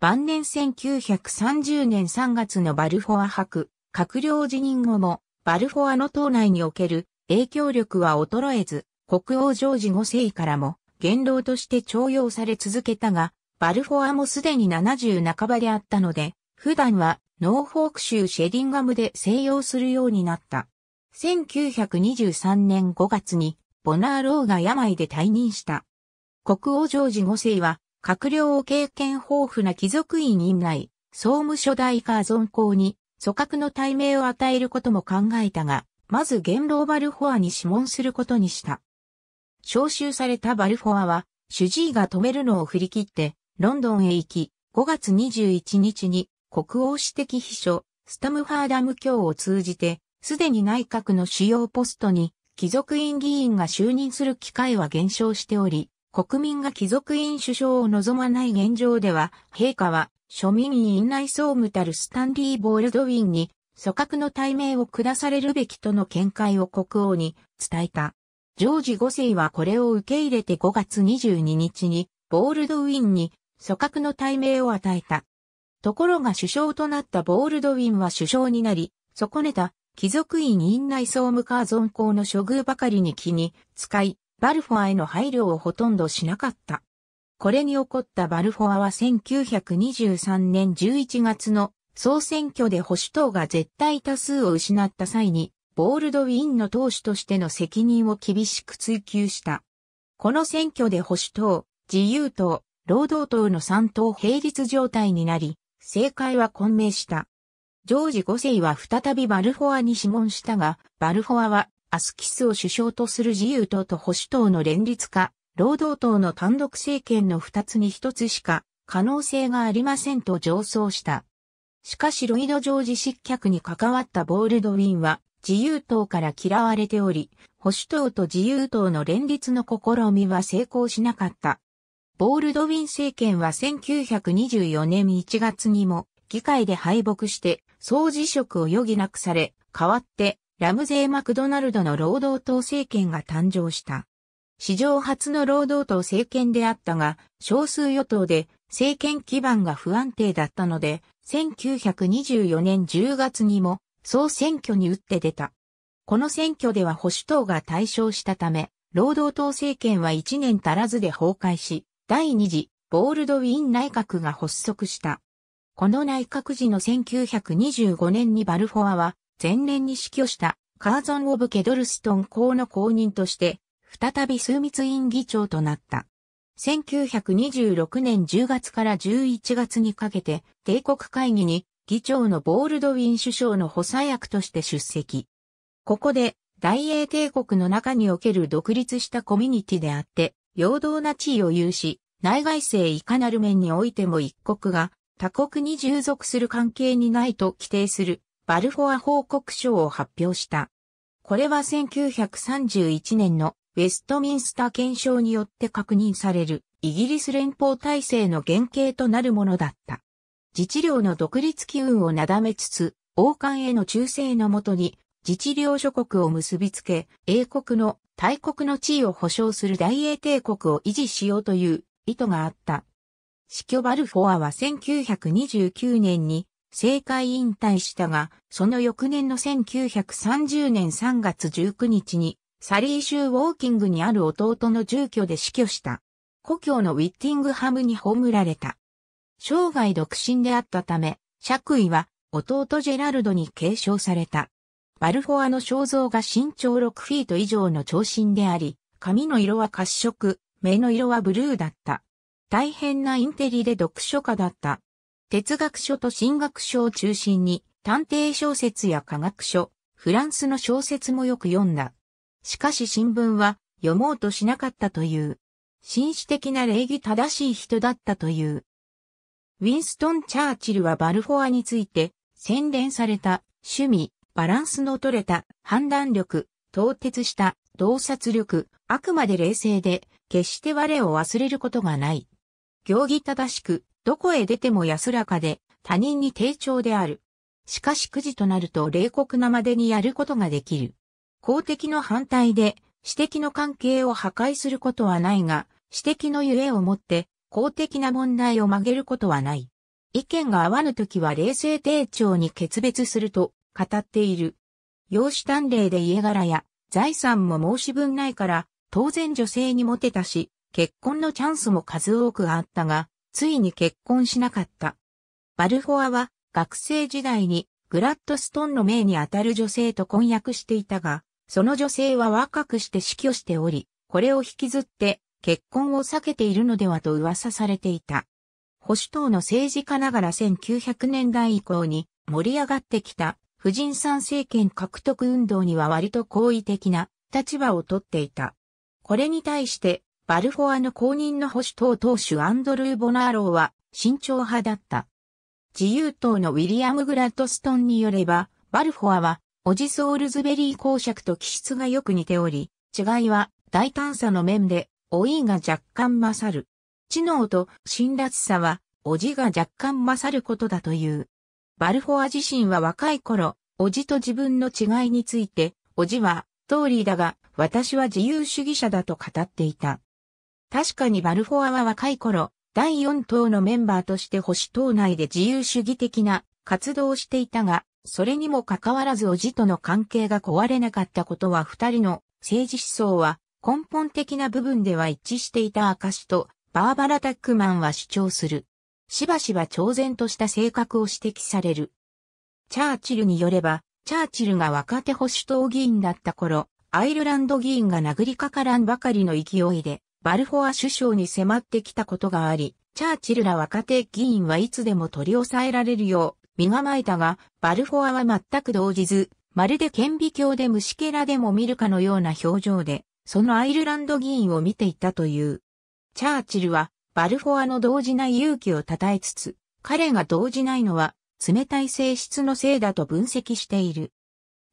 晩年1930年3月のバルフォア伯閣僚辞任後もバルフォアの党内における影響力は衰えず国王ジョージ5世からも元老として重用され続けたがバルフォアもすでに70半ばであったので普段はノーフォーク州シェディンガムで静養するようになった。1923年5月にボナーローが病で退任した。国王ジョージ5世は閣僚を経験豊富な貴族院院内、総務諸大家存公に組閣の大名を与えることも考えたが、まず元老バルフォアに諮問することにした。召集されたバルフォアは主治医が止めるのを振り切ってロンドンへ行き、5月21日に国王私的秘書スタムファーダム卿を通じて、すでに内閣の主要ポストに貴族院議員が就任する機会は減少しており、国民が貴族院首相を望まない現状では、陛下は庶民院内総務たるスタンリー・ボールドウィンに組閣の大名を下されるべきとの見解を国王に伝えた。ジョージ5世はこれを受け入れて5月22日にボールドウィンに組閣の大名を与えた。ところが首相となったボールドウィンは首相になり、損ねた。貴族院院内総務家存公の処遇ばかりに気に使い、バルフォアへの配慮をほとんどしなかった。これに怒ったバルフォアは1923年11月の総選挙で保守党が絶対多数を失った際に、ボールドウィンの党首としての責任を厳しく追及した。この選挙で保守党、自由党、労働党の3党並立状態になり、政界は混迷した。ジョージ5世は再びバルフォアに諮問したが、バルフォアはアスキスを首相とする自由党と保守党の連立化、労働党の単独政権の2つに1つしか可能性がありませんと上奏した。しかしロイド・ジョージ失脚に関わったボールドウィンは自由党から嫌われており、保守党と自由党の連立の試みは成功しなかった。ボールドウィン政権は1924年1月にも議会で敗北して、総辞職を余儀なくされ、代わって、ラムゼー・マクドナルドの労働党政権が誕生した。史上初の労働党政権であったが、少数与党で政権基盤が不安定だったので、1924年10月にも総選挙に打って出た。この選挙では保守党が大勝したため、労働党政権は1年足らずで崩壊し、第2次ボールドウィン内閣が発足した。この内閣時の1925年にバルフォアは前年に死去したカーゾン・オブ・ケドルストン公の後任として再び枢密院議長となった。1926年10月から11月にかけて、帝国会議に議長のボールドウィン首相の補佐役として出席。ここで、大英帝国の中における独立したコミュニティであって、陽動な地位を有し、内外政いかなる面においても一国が他国に従属する関係にないと規定する、バルフォア報告書を発表した。これは1931年のウェストミンスター憲章によって確認されるイギリス連邦体制の原型となるものだった。自治領の独立機運をなだめつつ、王冠への忠誠のもとに自治領諸国を結びつけ、英国の大国の地位を保障する大英帝国を維持しようという意図があった。死去バルフォアは1929年に政界引退したが、その翌年の1930年3月19日に、サリー州ウォーキングにある弟の住居で死去した。故郷のウィッティングハムに葬られた。生涯独身であったため、爵位は弟ジェラルドに継承された。バルフォアの肖像が身長6フィート以上の長身であり、髪の色は褐色、目の色はブルーだった。大変なインテリで読書家だった。哲学書と神学書を中心に探偵小説や科学書、フランスの小説もよく読んだ。しかし新聞は読もうとしなかったという。紳士的な礼儀正しい人だったという。ウィンストン・チャーチルはバルフォアについて洗練された趣味、バランスの取れた判断力、統徹した洞察力、あくまで冷静で決して我を忘れることがない。行儀正しく、どこへ出ても安らかで、他人に丁重である。しかし9時となると冷酷なまでにやることができる。公的の反対で、私的の関係を破壊することはないが、私的のゆえをもって、公的な問題を曲げることはない。意見が合わぬときは冷静丁重に決別すると語っている。容姿端麗で家柄や財産も申し分ないから、当然女性にモテたし、結婚のチャンスも数多くあったが、ついに結婚しなかった。バルフォアは学生時代にグラッドストンの命にあたる女性と婚約していたが、その女性は若くして死去しており、これを引きずって結婚を避けているのではと噂されていた。保守党の政治家ながら1900年代以降に盛り上がってきた婦人参政権獲得運動には割と好意的な立場をとっていた。これに対して、バルフォアの後任の保守党党首アンドルー・ボナーローは慎重派だった。自由党のウィリアム・グラッドストンによれば、バルフォアは、オジソールズベリー公爵と気質がよく似ており、違いは大胆さの面で、老いが若干勝る。知能と辛辣さは、おじが若干勝ることだという。バルフォア自身は若い頃、おじと自分の違いについて、おじは、トーリーだが、私は自由主義者だと語っていた。確かにバルフォアは若い頃、第4党のメンバーとして保守党内で自由主義的な活動をしていたが、それにもかかわらずおじとの関係が壊れなかったことは二人の政治思想は根本的な部分では一致していた証とバーバラ・タックマンは主張する。しばしば挑然とした性格を指摘される。チャーチルによれば、チャーチルが若手保守党議員だった頃、アイルランド議員が殴りかからんばかりの勢いで、バルフォア首相に迫ってきたことがあり、チャーチルら若手議員はいつでも取り押さえられるよう身構えたが、バルフォアは全く動じず、まるで顕微鏡で虫けらでも見るかのような表情で、そのアイルランド議員を見ていたという。チャーチルは、バルフォアの動じない勇気を称えつつ、彼が動じないのは、冷たい性質のせいだと分析している。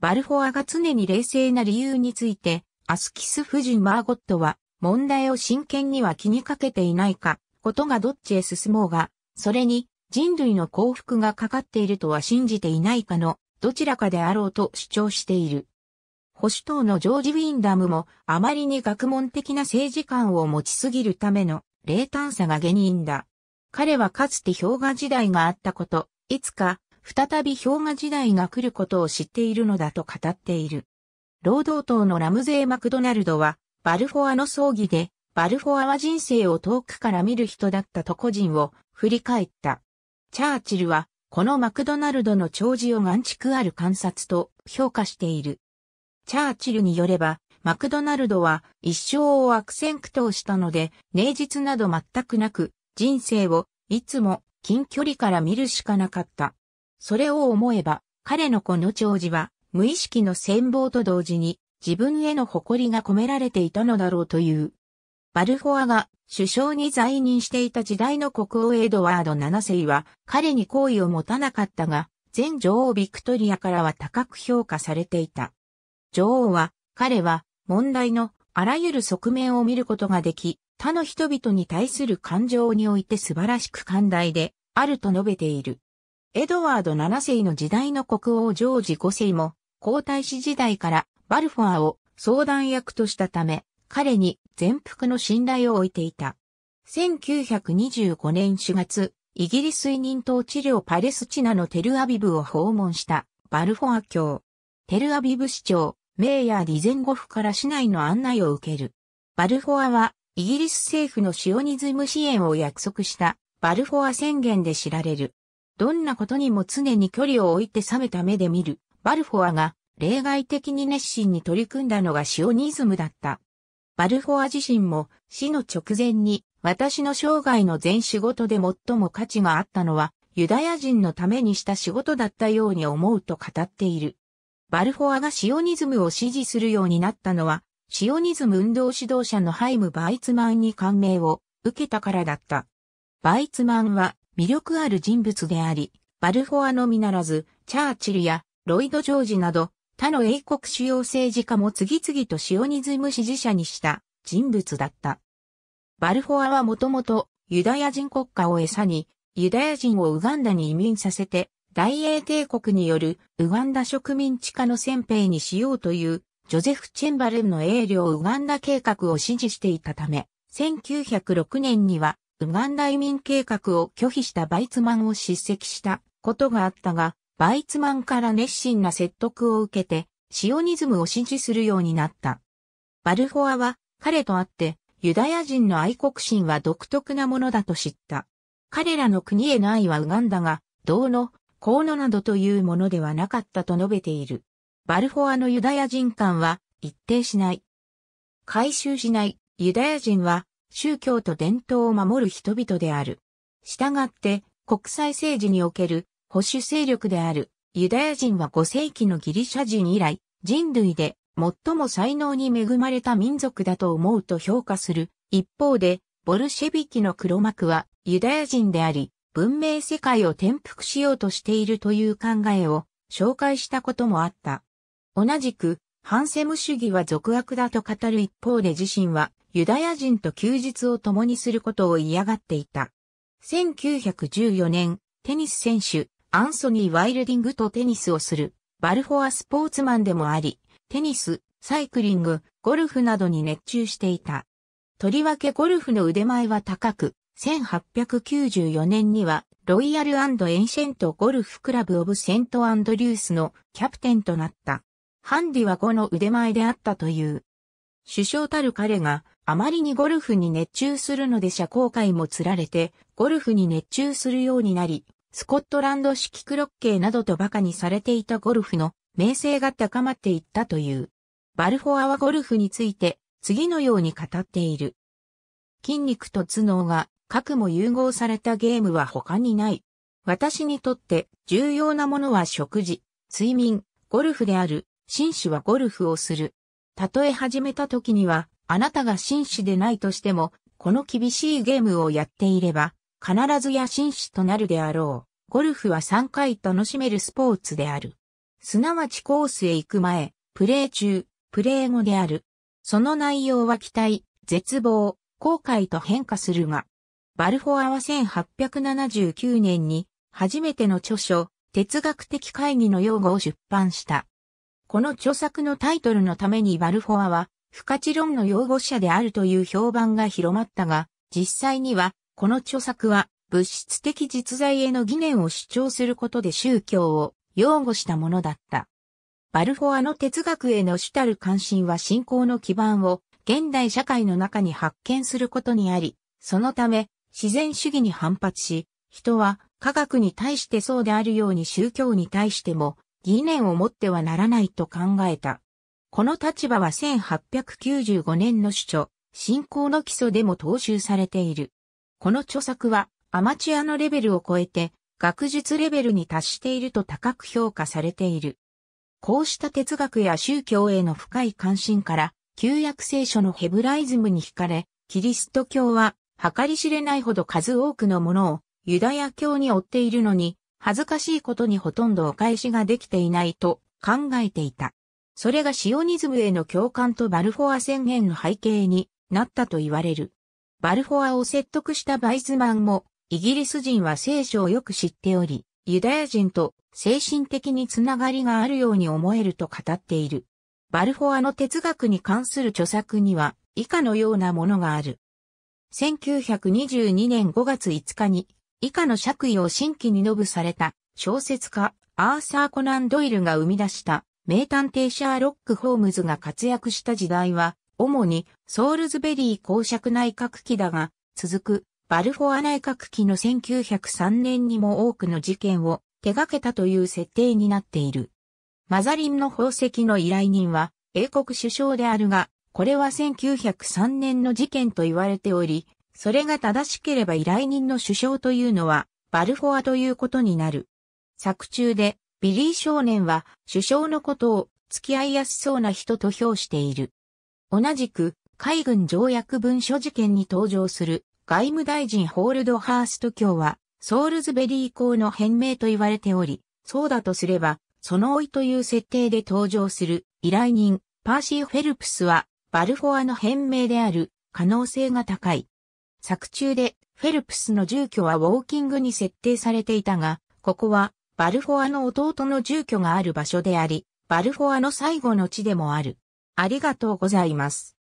バルフォアが常に冷静な理由について、アスキス夫人マーゴットは、問題を真剣には気にかけていないか、ことがどっちへ進もうが、それに人類の幸福がかかっているとは信じていないかの、どちらかであろうと主張している。保守党のジョージ・ウィンダムもあまりに学問的な政治観を持ちすぎるための冷淡さが原因だ。彼はかつて氷河時代があったこと、いつか再び氷河時代が来ることを知っているのだと語っている。労働党のラムゼイ・マクドナルドは、バルフォアの葬儀で、バルフォアは人生を遠くから見る人だったと個人を振り返った。チャーチルは、このマクドナルドの弔辞を眼蓄ある観察と評価している。チャーチルによれば、マクドナルドは一生を悪戦苦闘したので、平日など全くなく、人生をいつも近距離から見るしかなかった。それを思えば、彼のこの弔辞は、無意識の羨望と同時に、自分への誇りが込められていたのだろうという。バルフォアが首相に在任していた時代の国王エドワード7世は、彼に好意を持たなかったが、前女王ビクトリアからは高く評価されていた。女王は、彼は問題のあらゆる側面を見ることができ、他の人々に対する感情において素晴らしく寛大であると述べている。エドワード7世の時代の国王ジョージ5世も、皇太子時代からバルフォアを相談役としたため、彼に全幅の信頼を置いていた。1925年4月、イギリス委任統治領パレスチナのテルアビブを訪問したバルフォア卿。テルアビブ市長、メイヤーディゼンゴフから市内の案内を受ける。バルフォアはイギリス政府のシオニズム支援を約束したバルフォア宣言で知られる。どんなことにも常に距離を置いて冷めた目で見るバルフォアが例外的に熱心に取り組んだのがシオニズムだった。バルフォア自身も死の直前に私の生涯の全仕事で最も価値があったのはユダヤ人のためにした仕事だったように思うと語っている。バルフォアがシオニズムを支持するようになったのはシオニズム運動指導者のハイム・バイツマンに感銘を受けたからだった。バイツマンは魅力ある人物であり、バルフォアのみならずチャーチルやロイド・ジョージなど他の英国主要政治家も次々とシオニズム支持者にした人物だった。バルフォアはもともとユダヤ人国家を餌にユダヤ人をウガンダに移民させて大英帝国によるウガンダ植民地化の先兵にしようというジョゼフ・チェンバレンの英領ウガンダ計画を支持していたため、1906年にはウガンダ移民計画を拒否したバイツマンを叱責したことがあったが、バイツマンから熱心な説得を受けて、シオニズムを支持するようになった。バルフォアは彼と会って、ユダヤ人の愛国心は独特なものだと知った。彼らの国への愛はウガンダが、どうの、こうのなどというものではなかったと述べている。バルフォアのユダヤ人観は一定しない。改宗しないユダヤ人は宗教と伝統を守る人々である。したがって国際政治における保守勢力であるユダヤ人は5世紀のギリシャ人以来人類で最も才能に恵まれた民族だと思うと評価する。一方でボルシェビキの黒幕はユダヤ人であり文明世界を転覆しようとしているという考えを紹介したこともあった。同じくハンセム主義は俗悪だと語る一方で自身はユダヤ人と休日を共にすることを嫌がっていた。1914年テニス選手アンソニー・ワイルディングとテニスをする、バルフォアスポーツマンでもあり、テニス、サイクリング、ゴルフなどに熱中していた。とりわけゴルフの腕前は高く、1894年には、ロイヤル&エンシェント・ゴルフクラブ・オブ・セント・アンドリュースのキャプテンとなった。ハンディは5の腕前であったという。首相たる彼が、あまりにゴルフに熱中するので社交界もつられて、ゴルフに熱中するようになり、スコットランド式クロッケーなどと馬鹿にされていたゴルフの名声が高まっていったという。バルフォアはゴルフについて次のように語っている。筋肉と頭脳が核も融合されたゲームは他にない。私にとって重要なものは食事、睡眠、ゴルフである。紳士はゴルフをする。たとえ始めた時にはあなたが紳士でないとしてもこの厳しいゲームをやっていれば必ずや紳士となるであろう。ゴルフは3回楽しめるスポーツである。すなわちコースへ行く前、プレー中、プレー後である。その内容は期待、絶望、後悔と変化するが、バルフォアは1879年に初めての著書、哲学的懐疑の用語を出版した。この著作のタイトルのためにバルフォアは、不可知論の擁護者であるという評判が広まったが、実際には、この著作は物質的実在への疑念を主張することで宗教を擁護したものだった。バルフォアの哲学への主たる関心は信仰の基盤を現代社会の中に発見することにあり、そのため自然主義に反発し、人は科学に対してそうであるように宗教に対しても疑念を持ってはならないと考えた。この立場は1895年の著書、信仰の基礎でも踏襲されている。この著作はアマチュアのレベルを超えて学術レベルに達していると高く評価されている。こうした哲学や宗教への深い関心から旧約聖書のヘブライズムに惹かれ、キリスト教は計り知れないほど数多くのものをユダヤ教に追っているのに、恥ずかしいことにほとんどお返しができていないと考えていた。それがシオニズムへの共感とバルフォア宣言の背景になったと言われる。バルフォアを説得したバイズマンも、イギリス人は聖書をよく知っており、ユダヤ人と精神的につながりがあるように思えると語っている。バルフォアの哲学に関する著作には以下のようなものがある。1922年5月5日に以下の爵位を新規にノブされた小説家アーサー・コナン・ドイルが生み出した名探偵シャーロック・ホームズが活躍した時代は主にソールズベリー公爵内閣期だが続くバルフォア内閣期の1903年にも多くの事件を手掛けたという設定になっている。マザリンの宝石の依頼人は英国首相であるが、これは1903年の事件と言われており、それが正しければ依頼人の首相というのはバルフォアということになる。作中でビリー少年は首相のことを付き合いやすそうな人と評している。同じく海軍条約文書事件に登場する外務大臣ホールドハースト卿はソールズベリー公の変名と言われており、そうだとすればその甥という設定で登場する依頼人パーシー・フェルプスはバルフォアの変名である可能性が高い。作中でフェルプスの住居はウォーキングに設定されていたが、ここはバルフォアの弟の住居がある場所であり、バルフォアの最後の地でもある。ありがとうございます。